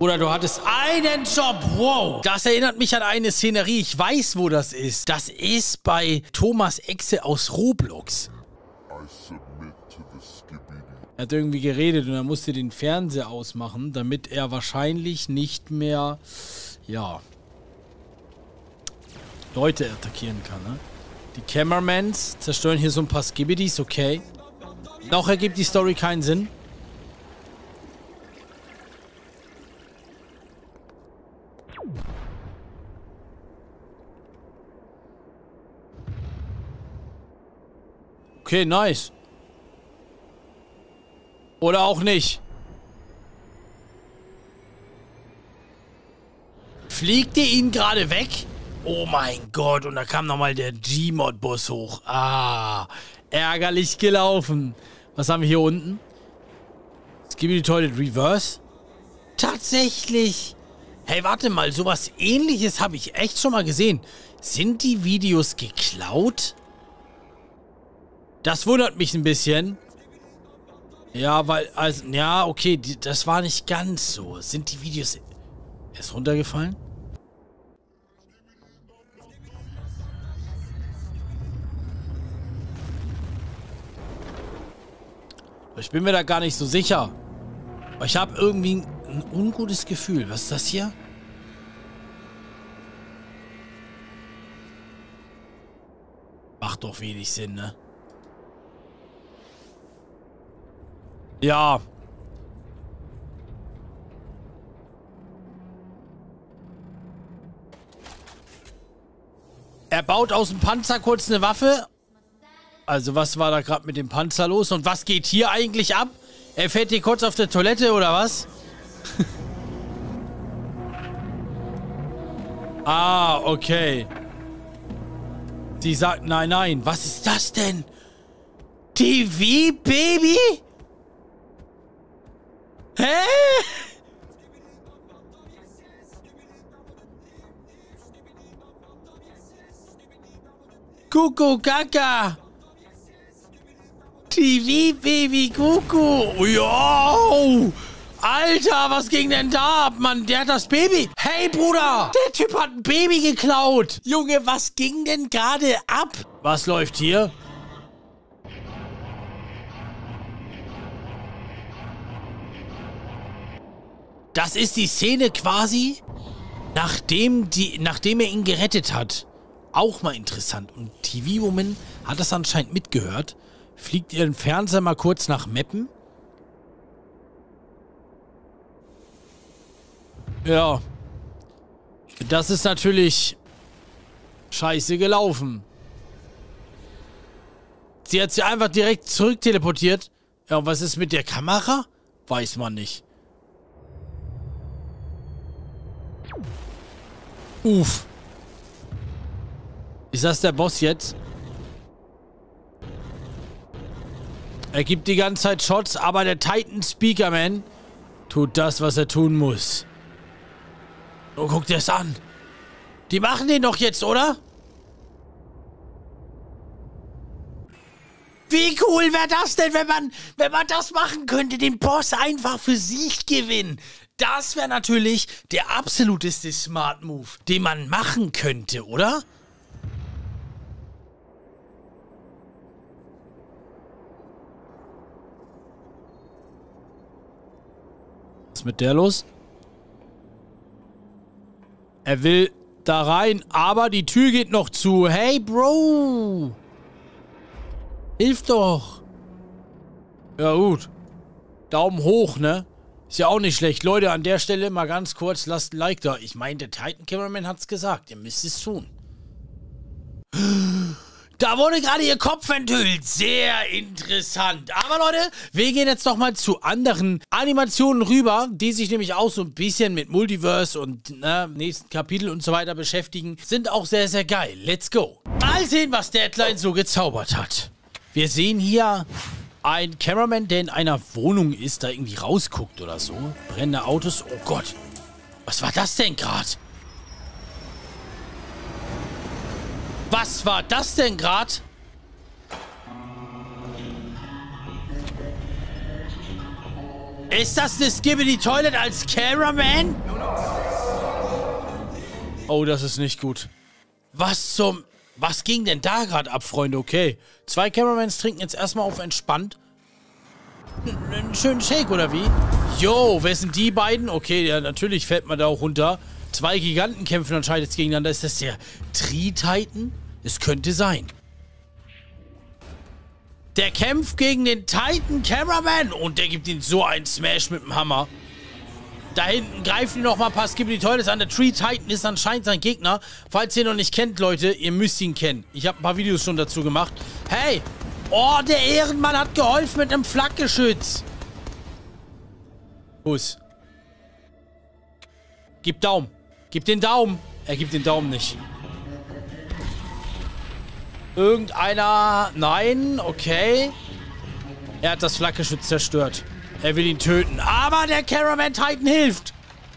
Oder du hattest einen Job. Wow. Das erinnert mich an eine Szenerie. Ich weiß, wo das ist. Das ist bei Thomas Exe aus Roblox. Er hat irgendwie geredet und er musste den Fernseher ausmachen, damit er wahrscheinlich nicht mehr, ja, Leute attackieren kann, ne? Die Cameramans zerstören hier so ein paar Skibidis, okay. Noch ergibt die Story keinen Sinn. Okay, nice. Oder auch nicht. Fliegt ihr ihn gerade weg? Oh mein Gott, und da kam nochmal der G-Mod-Bus hoch. Ah, ärgerlich gelaufen. Was haben wir hier unten? Skibidi Toilet Reverse? Tatsächlich. Hey, warte mal, sowas Ähnliches habe ich echt schon mal gesehen. Sind die Videos geklaut? Das wundert mich ein bisschen. Ja, weil, also, ja, okay, die, das war nicht ganz so. Sind die Videos... Er ist runtergefallen? Ich bin mir da gar nicht so sicher. Aber ich habe irgendwie ein, ein ungutes Gefühl. Was ist das hier? Macht doch wenig Sinn, ne? Ja. Er baut aus dem Panzer kurz eine Waffe. Also was war da gerade mit dem Panzer los? Und was geht hier eigentlich ab? Er fährt hier kurz auf der Toilette oder was? Ah, okay. Sie sagt, nein, nein. Was ist das denn? T V, Baby? Hä? Kuku, Kaka. T V, Baby, Kuku. Yo. Alter, was ging denn da ab, Mann? Der hat das Baby. Hey, Bruder. Der Typ hat ein Baby geklaut. Junge, was ging denn gerade ab? Was läuft hier? Das ist die Szene quasi, nachdem, die, nachdem er ihn gerettet hat. Auch mal interessant. Und T V Woman hat das anscheinend mitgehört. Fliegt ihren Fernseher mal kurz nach Meppen? Ja. Das ist natürlich scheiße gelaufen. Sie hat sie einfach direkt zurück teleportiert. Ja, und was ist mit der Kamera? Weiß man nicht. Uff. Ist das der Boss jetzt? Er gibt die ganze Zeit Shots, aber der Titan Speakerman tut das, was er tun muss. Oh, guck dir das an. Die machen den doch jetzt, oder? Wie cool wäre das denn, wenn man, wenn man das machen könnte, den Boss einfach für sich gewinnen? Das wäre natürlich der absoluteste Smart Move, den man machen könnte, oder? Was ist mit der los? Er will da rein, aber die Tür geht noch zu. Hey, Bro! Hilf doch! Ja, gut. Daumen hoch, ne? Ist ja auch nicht schlecht. Leute, an der Stelle mal ganz kurz, lasst ein Like da. Ich meine, der Titan Cameraman hat's gesagt. Ihr müsst es tun. Da wurde gerade ihr Kopf enthüllt. Sehr interessant. Aber Leute, wir gehen jetzt nochmal zu anderen Animationen rüber, die sich nämlich auch so ein bisschen mit Multiverse und ne, nächsten Kapitel und so weiter beschäftigen. Sind auch sehr, sehr geil. Let's go. Mal sehen, was Deadline so gezaubert hat. Wir sehen hier... Ein Cameraman, der in einer Wohnung ist, da irgendwie rausguckt oder so. Brennende Autos. Oh Gott. Was war das denn gerade? Was war das denn gerade? Ist das eine Skibidi Toilet als Cameraman? Oh, das ist nicht gut. Was zum... Was ging denn da gerade ab, Freunde? Okay. Zwei Cameramans trinken jetzt erstmal auf entspannt. Einen schönen Shake, oder wie? Yo, wer sind die beiden? Okay, ja, natürlich fällt man da auch runter. Zwei Giganten kämpfen anscheinend jetzt gegeneinander. Ist das der Tri-Titan? Es könnte sein. Der kämpft gegen den Titan Cameraman. Und der gibt ihm so einen Smash mit dem Hammer. Da hinten greifen die nochmal ein paar Skibidi Toilets an. Der Tree Titan ist anscheinend sein Gegner. Falls ihr ihn noch nicht kennt, Leute, ihr müsst ihn kennen. Ich habe ein paar Videos schon dazu gemacht. Hey! Oh, der Ehrenmann hat geholfen mit einem Flakgeschütz. Kuss. Gib Daumen. Gib den Daumen. Er gibt den Daumen nicht. Irgendeiner... Nein, okay. Er hat das Flakgeschütz zerstört. Er will ihn töten. Aber der Cameraman Titan hilft.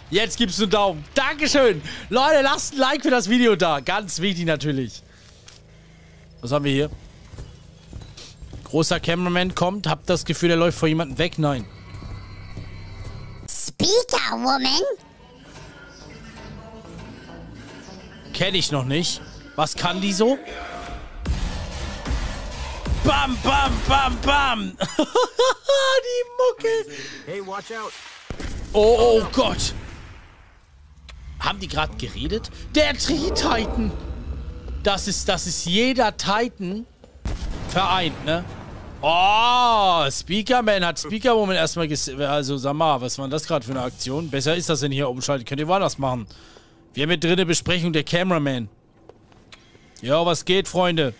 Jetzt gibst du einen Daumen. Dankeschön. Leute, lasst ein Like für das Video da. Ganz wichtig natürlich. Was haben wir hier? Großer Cameraman kommt. Habt das Gefühl, der läuft vor jemandem weg? Nein. Speaker Woman? Kenne ich noch nicht. Was kann die so? Bam, bam, bam, bam. Die Mucke. Hey, watch out. Oh, oh Gott. Haben die gerade geredet? Der Tri-Titan. Das ist, das ist jeder Titan vereint, ne? Oh, Speakerman hat Speakerwoman erstmal ges... Also, sag mal, was war das gerade für eine Aktion? Besser ist das denn hier umschalten. Könnt ihr woanders machen. Wir haben hier drin eine Besprechung der Cameraman. Ja, was geht, Freunde?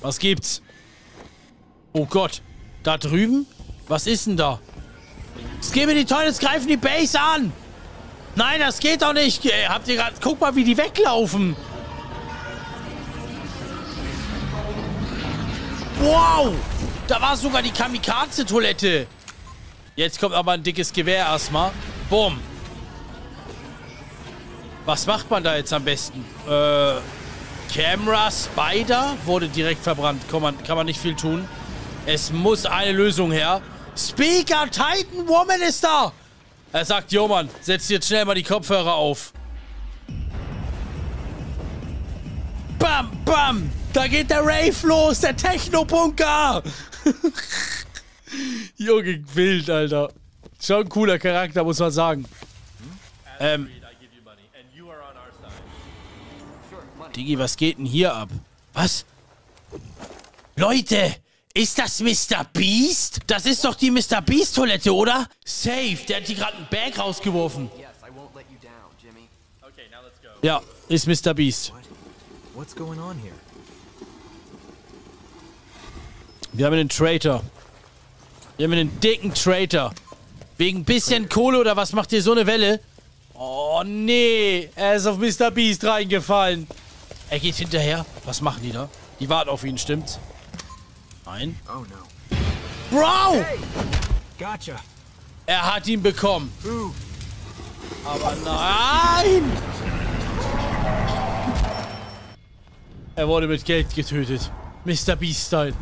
Was gibt's? Oh Gott. Da drüben? Was ist denn da? Skibidi Toilets greifen die Base an! Nein, das geht doch nicht! Habt ihr gerade... Guck mal, wie die weglaufen! Wow! Da war sogar die Kamikaze-Toilette! Jetzt kommt aber ein dickes Gewehr erstmal. Bumm! Was macht man da jetzt am besten? Äh... Camera Spider wurde direkt verbrannt. Kann man, kann man nicht viel tun. Es muss eine Lösung her. Speaker Titan Woman ist da. Er sagt, jo Mann, setz jetzt schnell mal die Kopfhörer auf. Bam, bam. Da geht der Rave los, der Techno-Bunker. Junge, wild, Alter. Schon ein cooler Charakter, muss man sagen. Ähm. Digi, was geht denn hier ab? Was? Leute, ist das Mister Beast? Das ist doch die Mister Beast Toilette, oder? Safe, der hat hier gerade ein Bag rausgeworfen. Ja, ist Mister Beast. Wir haben einen Traitor. Wir haben einen dicken Traitor. Wegen ein bisschen Kohle oder was macht ihr so eine Welle? Oh, nee. Er ist auf Mister Beast reingefallen. Er geht hinterher. Was machen die da? Die warten auf ihn, stimmt's? Nein. Oh, no. Bro! Hey. Gotcha. Er hat ihn bekommen. Ooh. Aber nein! Er wurde mit Geld getötet. Mister Beast-Style.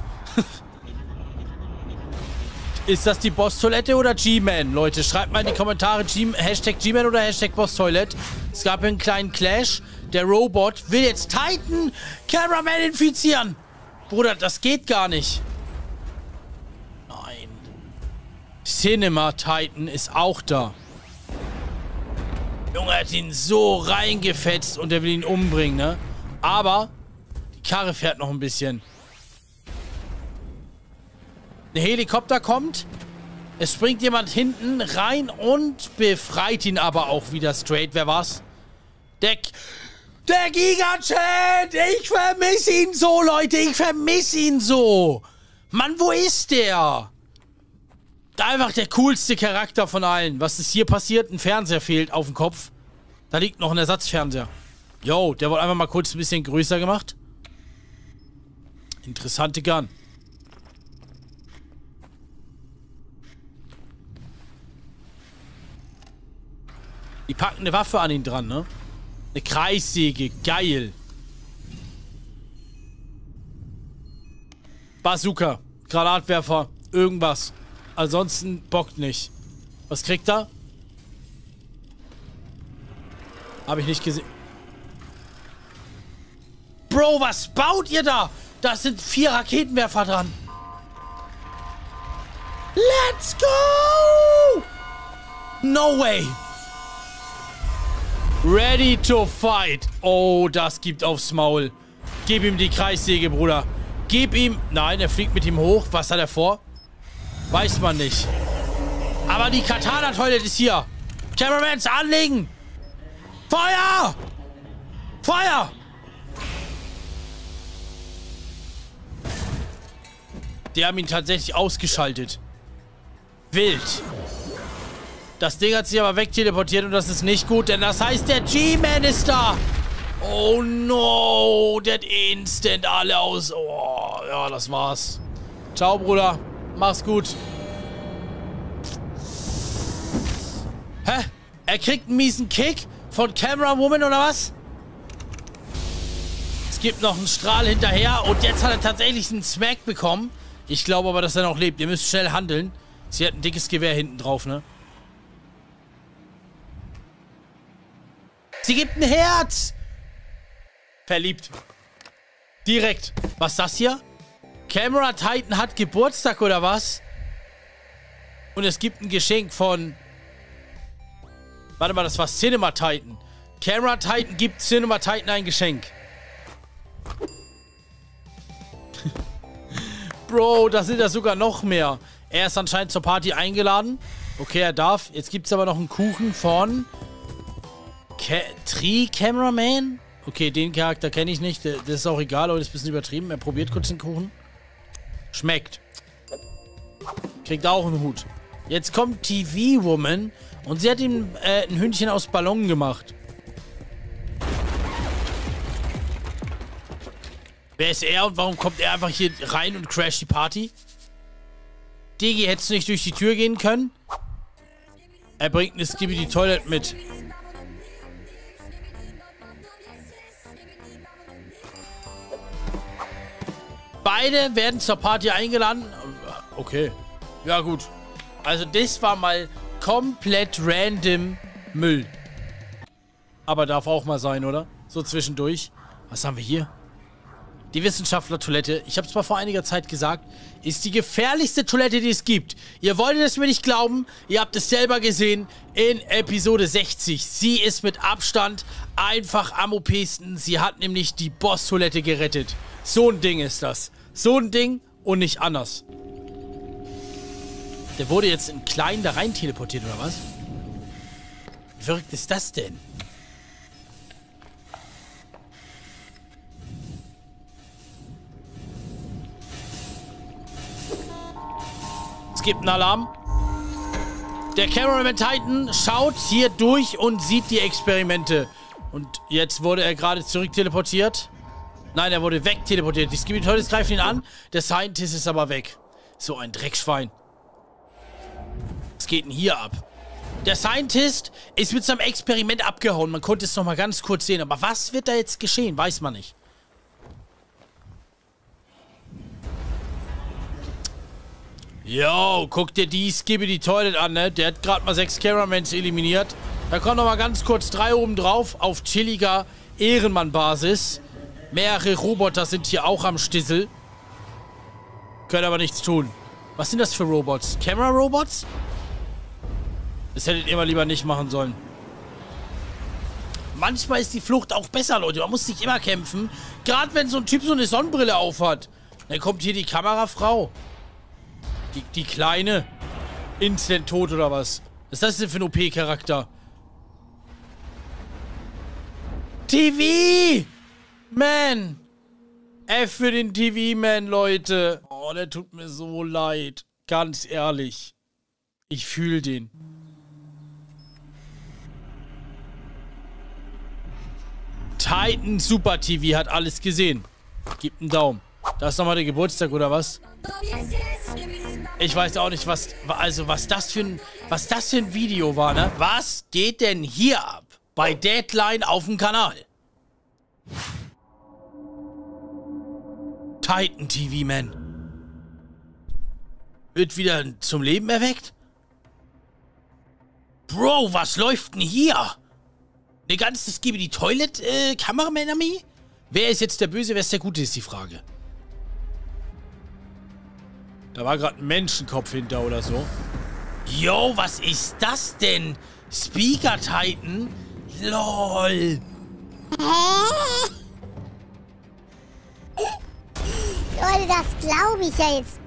Ist das die Boss-Toilette oder G-Man? Leute, schreibt mal in die Kommentare Hashtag G-Man oder Hashtag Boss-Toilette. Es gab einen kleinen Clash. Der Robot will jetzt Titan Cameraman infizieren. Bruder, das geht gar nicht. Nein. Cinema Titan ist auch da. Junge, er hat ihn so reingefetzt und er will ihn umbringen, ne? Aber die Karre fährt noch ein bisschen. Ein Helikopter kommt. Es springt jemand hinten rein und befreit ihn aber auch wieder straight. Wer war's? Deck. Der Giga-Chat! Ich vermisse ihn so, Leute! Ich vermisse ihn so! Mann, wo ist der? Einfach der coolste Charakter von allen. Was ist hier passiert? Ein Fernseher fehlt auf dem Kopf. Da liegt noch ein Ersatzfernseher. Yo, der wurde einfach mal kurz ein bisschen größer gemacht. Interessante Gun. Die packen eine Waffe an ihn dran, ne? Eine Kreissäge, geil. Bazooka, Granatwerfer, irgendwas. Ansonsten bockt nicht. Was kriegt er? Habe ich nicht gesehen. Bro, was baut ihr da? Da sind vier Raketenwerfer dran. Let's go! No way. Ready to fight. Oh, das gibt aufs Maul. Gib ihm die Kreissäge, Bruder. Gib ihm... Nein, er fliegt mit ihm hoch. Was hat er vor? Weiß man nicht. Aber die Katana-Toilet ist hier. Cameramans, anlegen! Feuer! Feuer! Die haben ihn tatsächlich ausgeschaltet. Wild. Das Ding hat sich aber wegteleportiert und das ist nicht gut, denn das heißt, der G-Man ist da. Oh no, der hat instant alle aus. Oh, ja, das war's. Ciao, Bruder. Mach's gut. Hä? Er kriegt einen miesen Kick von Camerawoman oder was? Es gibt noch einen Strahl hinterher und jetzt hat er tatsächlich einen Smack bekommen. Ich glaube aber, dass er noch lebt. Ihr müsst schnell handeln. Sie hat ein dickes Gewehr hinten drauf, ne? Sie gibt ein Herz! Verliebt. Direkt. Was ist das hier? Camera Titan hat Geburtstag oder was? Und es gibt ein Geschenk von... Warte mal, das war Cinema Titan. Camera Titan gibt Cinema Titan ein Geschenk. Bro, da sind ja sogar noch mehr. Er ist anscheinend zur Party eingeladen. Okay, er darf. Jetzt gibt es aber noch einen Kuchen von... Tree-Cameraman? Okay, den Charakter kenne ich nicht. Das ist auch egal, aber das ist ein bisschen übertrieben. Er probiert kurz den Kuchen. Schmeckt. Kriegt auch einen Hut. Jetzt kommt T V-Woman und sie hat ihm äh, ein Hündchen aus Ballon gemacht. Wer ist er und warum kommt er einfach hier rein und crasht die Party? Digi, hättest du nicht durch die Tür gehen können? Er bringt eine Skibidi Toilet mit. Beide werden zur Party eingeladen. Okay. Ja, gut. Also das war mal komplett random Müll. Aber darf auch mal sein, oder? So zwischendurch. Was haben wir hier? Die Wissenschaftler-Toilette, ich habe es mal vor einiger Zeit gesagt, ist die gefährlichste Toilette, die es gibt. Ihr wolltet es mir nicht glauben, ihr habt es selber gesehen in Episode sechzig. Sie ist mit Abstand einfach am O P-sten. Sie hat nämlich die Boss-Toilette gerettet. So ein Ding ist das. So ein Ding und nicht anders. Der wurde jetzt in klein da rein teleportiert, oder was? Wie verrückt ist das denn? Gibt einen Alarm. Der Cameraman Titan schaut hier durch und sieht die Experimente. Und jetzt wurde er gerade zurückteleportiert. Nein, er wurde wegteleportiert. Die Skibidi Toilets greifen ihn an. Der Scientist ist aber weg. So ein Dreckschwein. Was geht denn hier ab? Der Scientist ist mit seinem Experiment abgehauen. Man konnte es nochmal ganz kurz sehen. Aber was wird da jetzt geschehen? Weiß man nicht. Yo, guck dir die Skibidi Toilet an, ne? Der hat gerade mal sechs Cameramans eliminiert. Da kommt nochmal ganz kurz drei oben drauf auf chilliger Ehrenmann-Basis. Mehrere Roboter sind hier auch am Stissel. Können aber nichts tun. Was sind das für Robots? Camera-Robots? Das hättet ihr mal lieber nicht machen sollen. Manchmal ist die Flucht auch besser, Leute. Man muss nicht immer kämpfen. Gerade wenn so ein Typ so eine Sonnenbrille aufhat. Dann kommt hier die Kamerafrau. Die, die Kleine. Instant tot oder was? Was ist das denn für ein O P-Charakter? T V! Man! F für den T V-Man, Leute. Oh, der tut mir so leid. Ganz ehrlich. Ich fühle den. Titan Super T V hat alles gesehen. Gibt einen Daumen. Da ist nochmal der Geburtstag oder was? Ich weiß auch nicht, was also was das für ein was das für ein Video war, ne? Was geht denn hier ab bei Deadline auf dem Kanal? Titan T V Man wird wieder zum Leben erweckt? Bro, was läuft denn hier? Eine ganze Skibidi Toilet äh, Kameramann-Armee? Wer ist jetzt der Böse, wer ist der Gute, ist die Frage. Da war gerade ein Menschenkopf hinter oder so. Yo, was ist das denn? Speaker Titan? LOL. Leute, das glaube ich ja jetzt.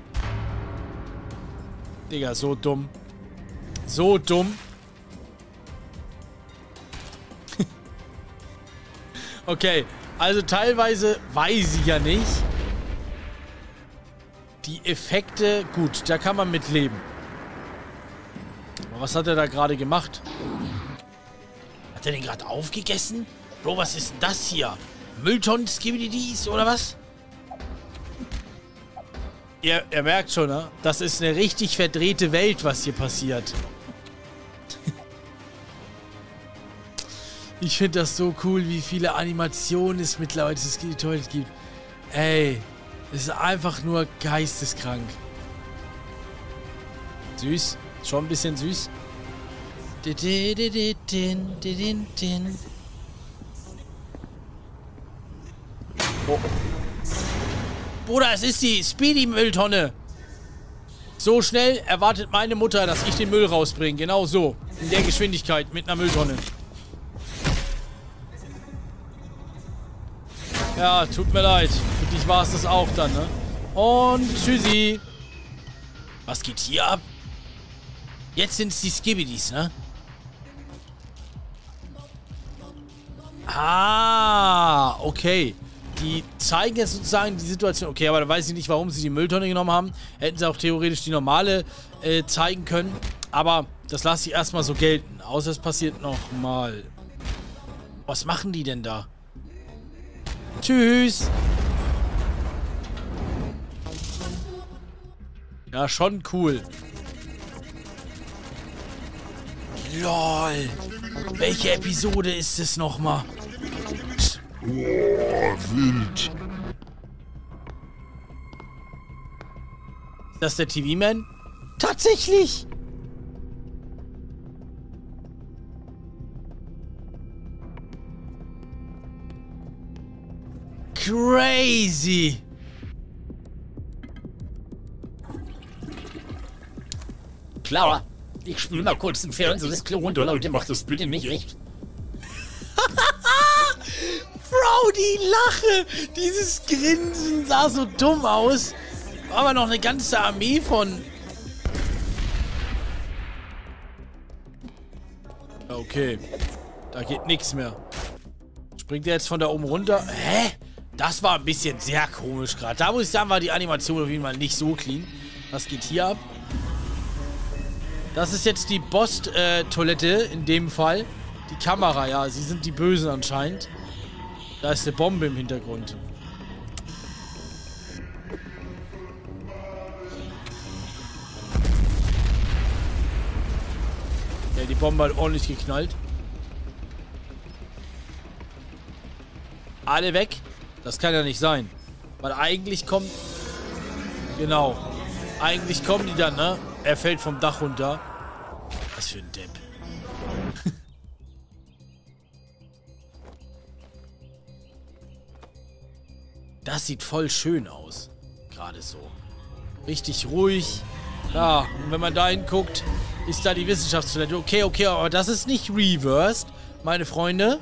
Digga, so dumm. So dumm. Okay, also teilweise weiß ich ja nicht. Die Effekte, gut, da kann man mit leben. Aber was hat er da gerade gemacht? Hat er den gerade aufgegessen? Bro, was ist denn das hier? Mülltonnen, Skibidi-Dies oder was? Ihr, ihr merkt schon, ne? Das ist eine richtig verdrehte Welt, was hier passiert. Ich finde das so cool, wie viele Animationen es mittlerweile zu Skibidi Toilet gibt. Ey, es ist einfach nur geisteskrank. Süß. Schon ein bisschen süß. Oh. Bruder, es ist die Speedy-Mülltonne. So schnell erwartet meine Mutter, dass ich den Müll rausbringe. Genau so. In der Geschwindigkeit mit einer Mülltonne. Ja, tut mir leid. Für dich war es das auch dann, ne? Und tschüssi. Was geht hier ab? Jetzt sind es die Skibidis, ne? Ah, okay. Die zeigen jetzt sozusagen die Situation. Okay, aber da weiß ich nicht, warum sie die Mülltonne genommen haben. Hätten sie auch theoretisch die normale äh, zeigen können. Aber das lasse ich erstmal so gelten. Außer es passiert nochmal. Was machen die denn da? Tschüss. Ja, schon cool. LOL. Welche Episode ist es nochmal? Oh, wild. Ist das der T V-Man? Tatsächlich! Crazy! Clara, ich spiele mal kurz im Fernsehen das Klo und Leute, macht das bitte nicht recht. Bro, die Lache, dieses Grinsen sah so dumm aus. War aber noch eine ganze Armee von... Okay, da geht nichts mehr. Springt er jetzt von da oben runter? Hä? Das war ein bisschen sehr komisch gerade. Da muss ich sagen, war die Animation auf jeden Fall nicht so clean. Was geht hier ab? Das ist jetzt die Boss-Toilette in dem Fall. Die Kamera, ja, sie sind die Bösen anscheinend. Da ist eine Bombe im Hintergrund. Ja, die Bombe hat ordentlich geknallt. Alle weg? Das kann ja nicht sein. Weil eigentlich kommt... Genau. Eigentlich kommen die dann, ne? Er fällt vom Dach runter. Was für ein Depp. Das sieht voll schön aus. Gerade so. Richtig ruhig. Ja, und wenn man da hinguckt, ist da die Wissenschaftstoilette. Okay, okay, aber das ist nicht reversed, meine Freunde.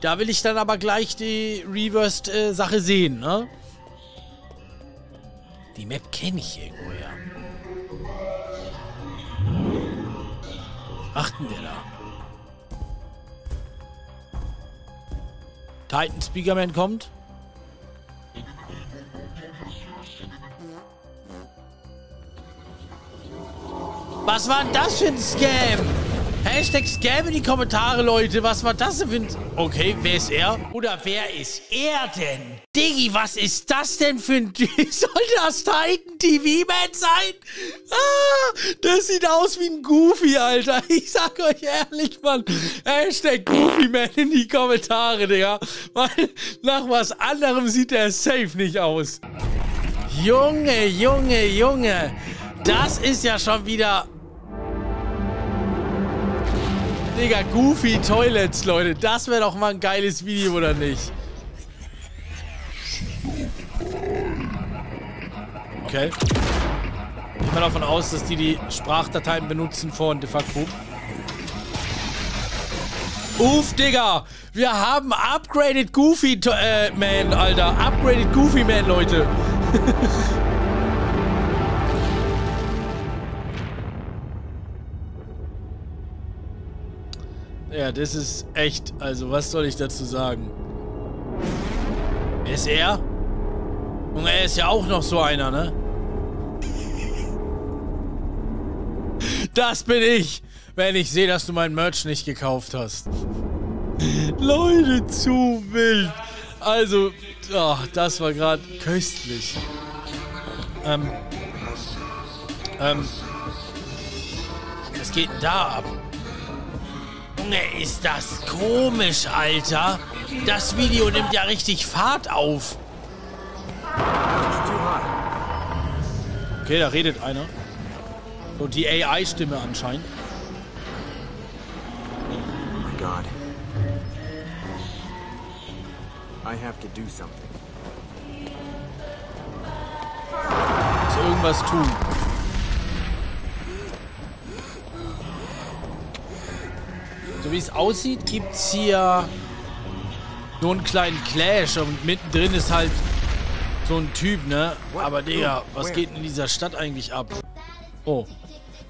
Da will ich dann aber gleich die reversed-Sache äh, sehen, ne? Die Map kenne ich irgendwo, ja. Was macht denn der da? Titan Speakerman kommt. Was war das für ein Scam? Hashtag Scam in die Kommentare, Leute. Was war das denn für ein... Okay, wer ist er? Oder wer ist er denn? Diggi, was ist das denn für ein... Sollte das Titan T V-Man sein? Ah, das sieht aus wie ein Goofy, Alter. Ich sag euch ehrlich, Mann. Hashtag Goofy-Man in die Kommentare, Digga. Weil nach was anderem sieht er safe nicht aus. Junge, Junge, Junge. Das ist ja schon wieder... Digga, Goofy Toilets, Leute. Das wäre doch mal ein geiles Video, oder nicht? Okay. Ich gehe mal davon aus, dass die die Sprachdateien benutzen von DaFuqBoom. Uff, Digga. Wir haben Upgraded Goofy to äh, Man, Alter. Upgraded Goofy Man, Leute. Ja, das ist echt. Also, was soll ich dazu sagen? Ist er? Und er ist ja auch noch so einer, ne? Das bin ich, wenn ich sehe, dass du mein Merch nicht gekauft hast. Leute, zu wild. Also, oh, das war gerade köstlich. Ähm. Ähm. Was geht denn da ab? Junge, ist das komisch, Alter. Das Video nimmt ja richtig Fahrt auf. Okay, da redet einer. So, die A I-Stimme anscheinend. Oh my God. I have to do something. Muss irgendwas tun. So wie es aussieht, gibt's hier so einen kleinen Clash und mittendrin ist halt so ein Typ, ne? Aber Digga, was geht denn in dieser Stadt eigentlich ab? Oh.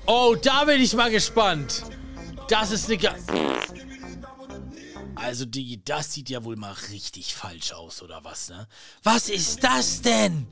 Oh, da bin ich mal gespannt. Das ist eine... Ga also, Digi, das sieht ja wohl mal richtig falsch aus, oder was, ne? Was ist das denn?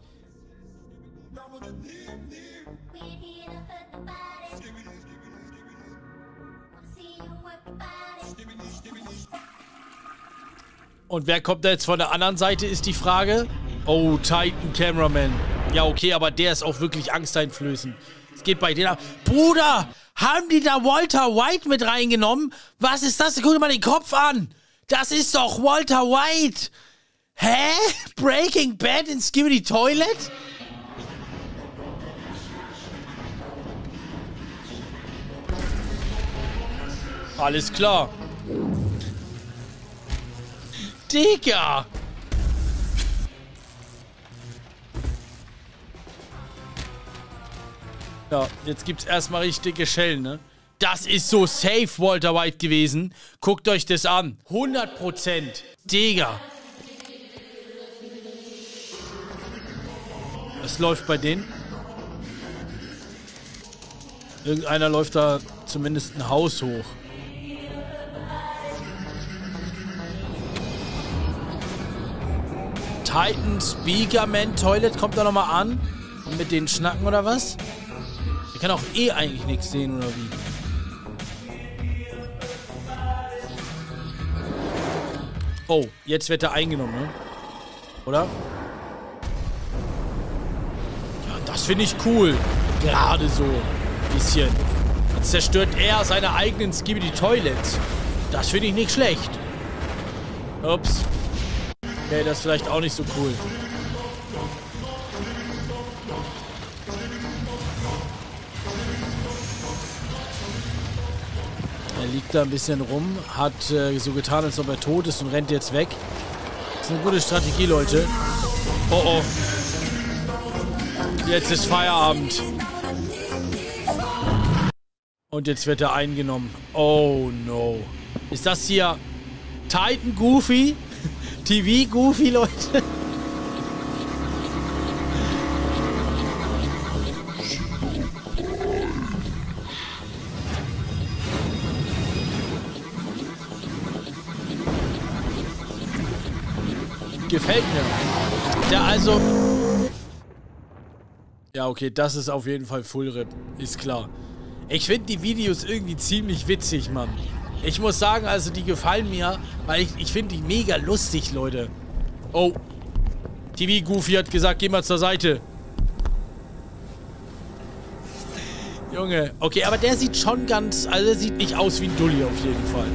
Und wer kommt da jetzt von der anderen Seite, ist die Frage. Oh, Titan Cameraman. Ja, okay, aber der ist auch wirklich angsteinflößend. Es geht bei denen ab. Bruder, haben die da Walter White mit reingenommen? Was ist das? Guck dir mal den Kopf an. Das ist doch Walter White. Hä? Breaking Bad in Skibidi Toilet? Alles klar. Digga. Ja, jetzt gibt's erstmal richtige Schellen, ne? Das ist so safe Walter White gewesen. Guckt euch das an. hundert Prozent. Digga. Was läuft bei denen? Irgendeiner läuft da zumindest ein Haus hoch. Titan Speakerman Toilet kommt da nochmal an. Mit den Schnacken oder was? Ich kann auch eh eigentlich nichts sehen, oder wie? Oh, jetzt wird er eingenommen, ne? Oder? Ja, das finde ich cool. Gerade so. Ein bisschen. Jetzt zerstört er seine eigenen Skibidi Toilets. Das finde ich nicht schlecht. Ups. Okay, das ist vielleicht auch nicht so cool. Er liegt da ein bisschen rum, hat äh, so getan, als ob er tot ist und rennt jetzt weg. Das ist eine gute Strategie, Leute. Oh, oh. Jetzt ist Feierabend. Und jetzt wird er eingenommen. Oh, no. Ist das hier Titan Goofy? T V Goofy, Leute? Gefällt mir. Ja, also... Ja, okay, das ist auf jeden Fall Full-Rip. Ist klar. Ich finde die Videos irgendwie ziemlich witzig, Mann. Ich muss sagen, also die gefallen mir, weil ich, ich finde die mega lustig, Leute. Oh. T V Goofy hat gesagt, geh mal zur Seite. Junge. Okay, aber der sieht schon ganz... Also der sieht nicht aus wie ein Dulli auf jeden Fall.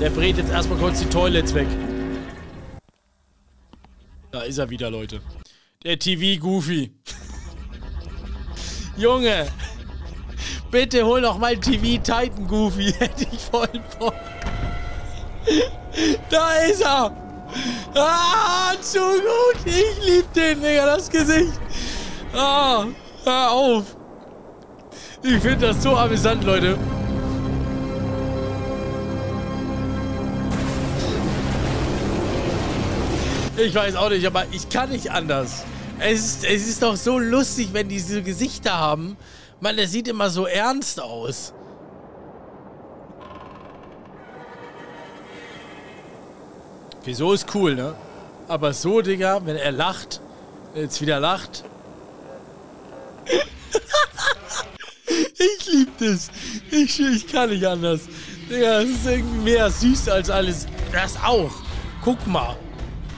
Der brät jetzt erstmal kurz die Toilets weg. Da ist er wieder, Leute. Der T V Goofy. Junge. Bitte hol noch mal T V Titan Goofy. Hätte ich voll Bock. Da ist er. Ah, zu gut. Ich lieb den, Digga, das Gesicht. Ah, hör auf. Ich finde das so amüsant, Leute. Ich weiß auch nicht, aber ich kann nicht anders. Es ist, es ist doch so lustig, wenn die so Gesichter haben. Mann, das sieht immer so ernst aus. Wieso ist cool, ne? Aber so, Digga, wenn er lacht, jetzt wieder lacht. Ich lieb das. Ich, ich kann nicht anders. Digga, das ist irgendwie mehr süß als alles. Das auch. Guck mal.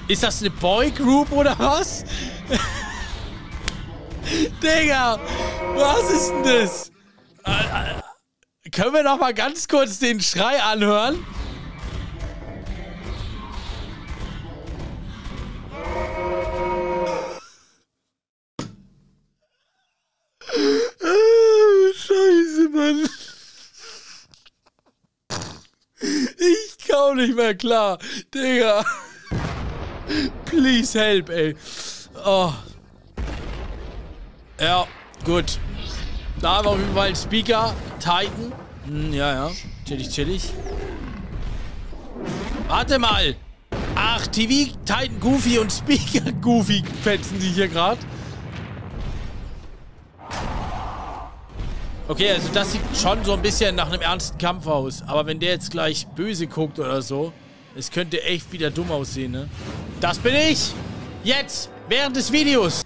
Ist das eine Boy-Group oder was? Digga, was ist denn das? Äh, äh, können wir noch mal ganz kurz den Schrei anhören? Scheiße, Mann. Ich komm nicht mehr klar. Digga. Please help, ey. Oh. Ja, gut. Da haben wir auf jeden Fall einen Speaker. Titan. Hm, ja, ja. Chillig, chillig. Warte mal. Ach, T V Titan Goofy und Speaker Goofy fetzen sich hier gerade. Okay, also das sieht schon so ein bisschen nach einem ernsten Kampf aus. Aber wenn der jetzt gleich böse guckt oder so, es könnte echt wieder dumm aussehen, ne? Das bin ich! Jetzt! Während des Videos!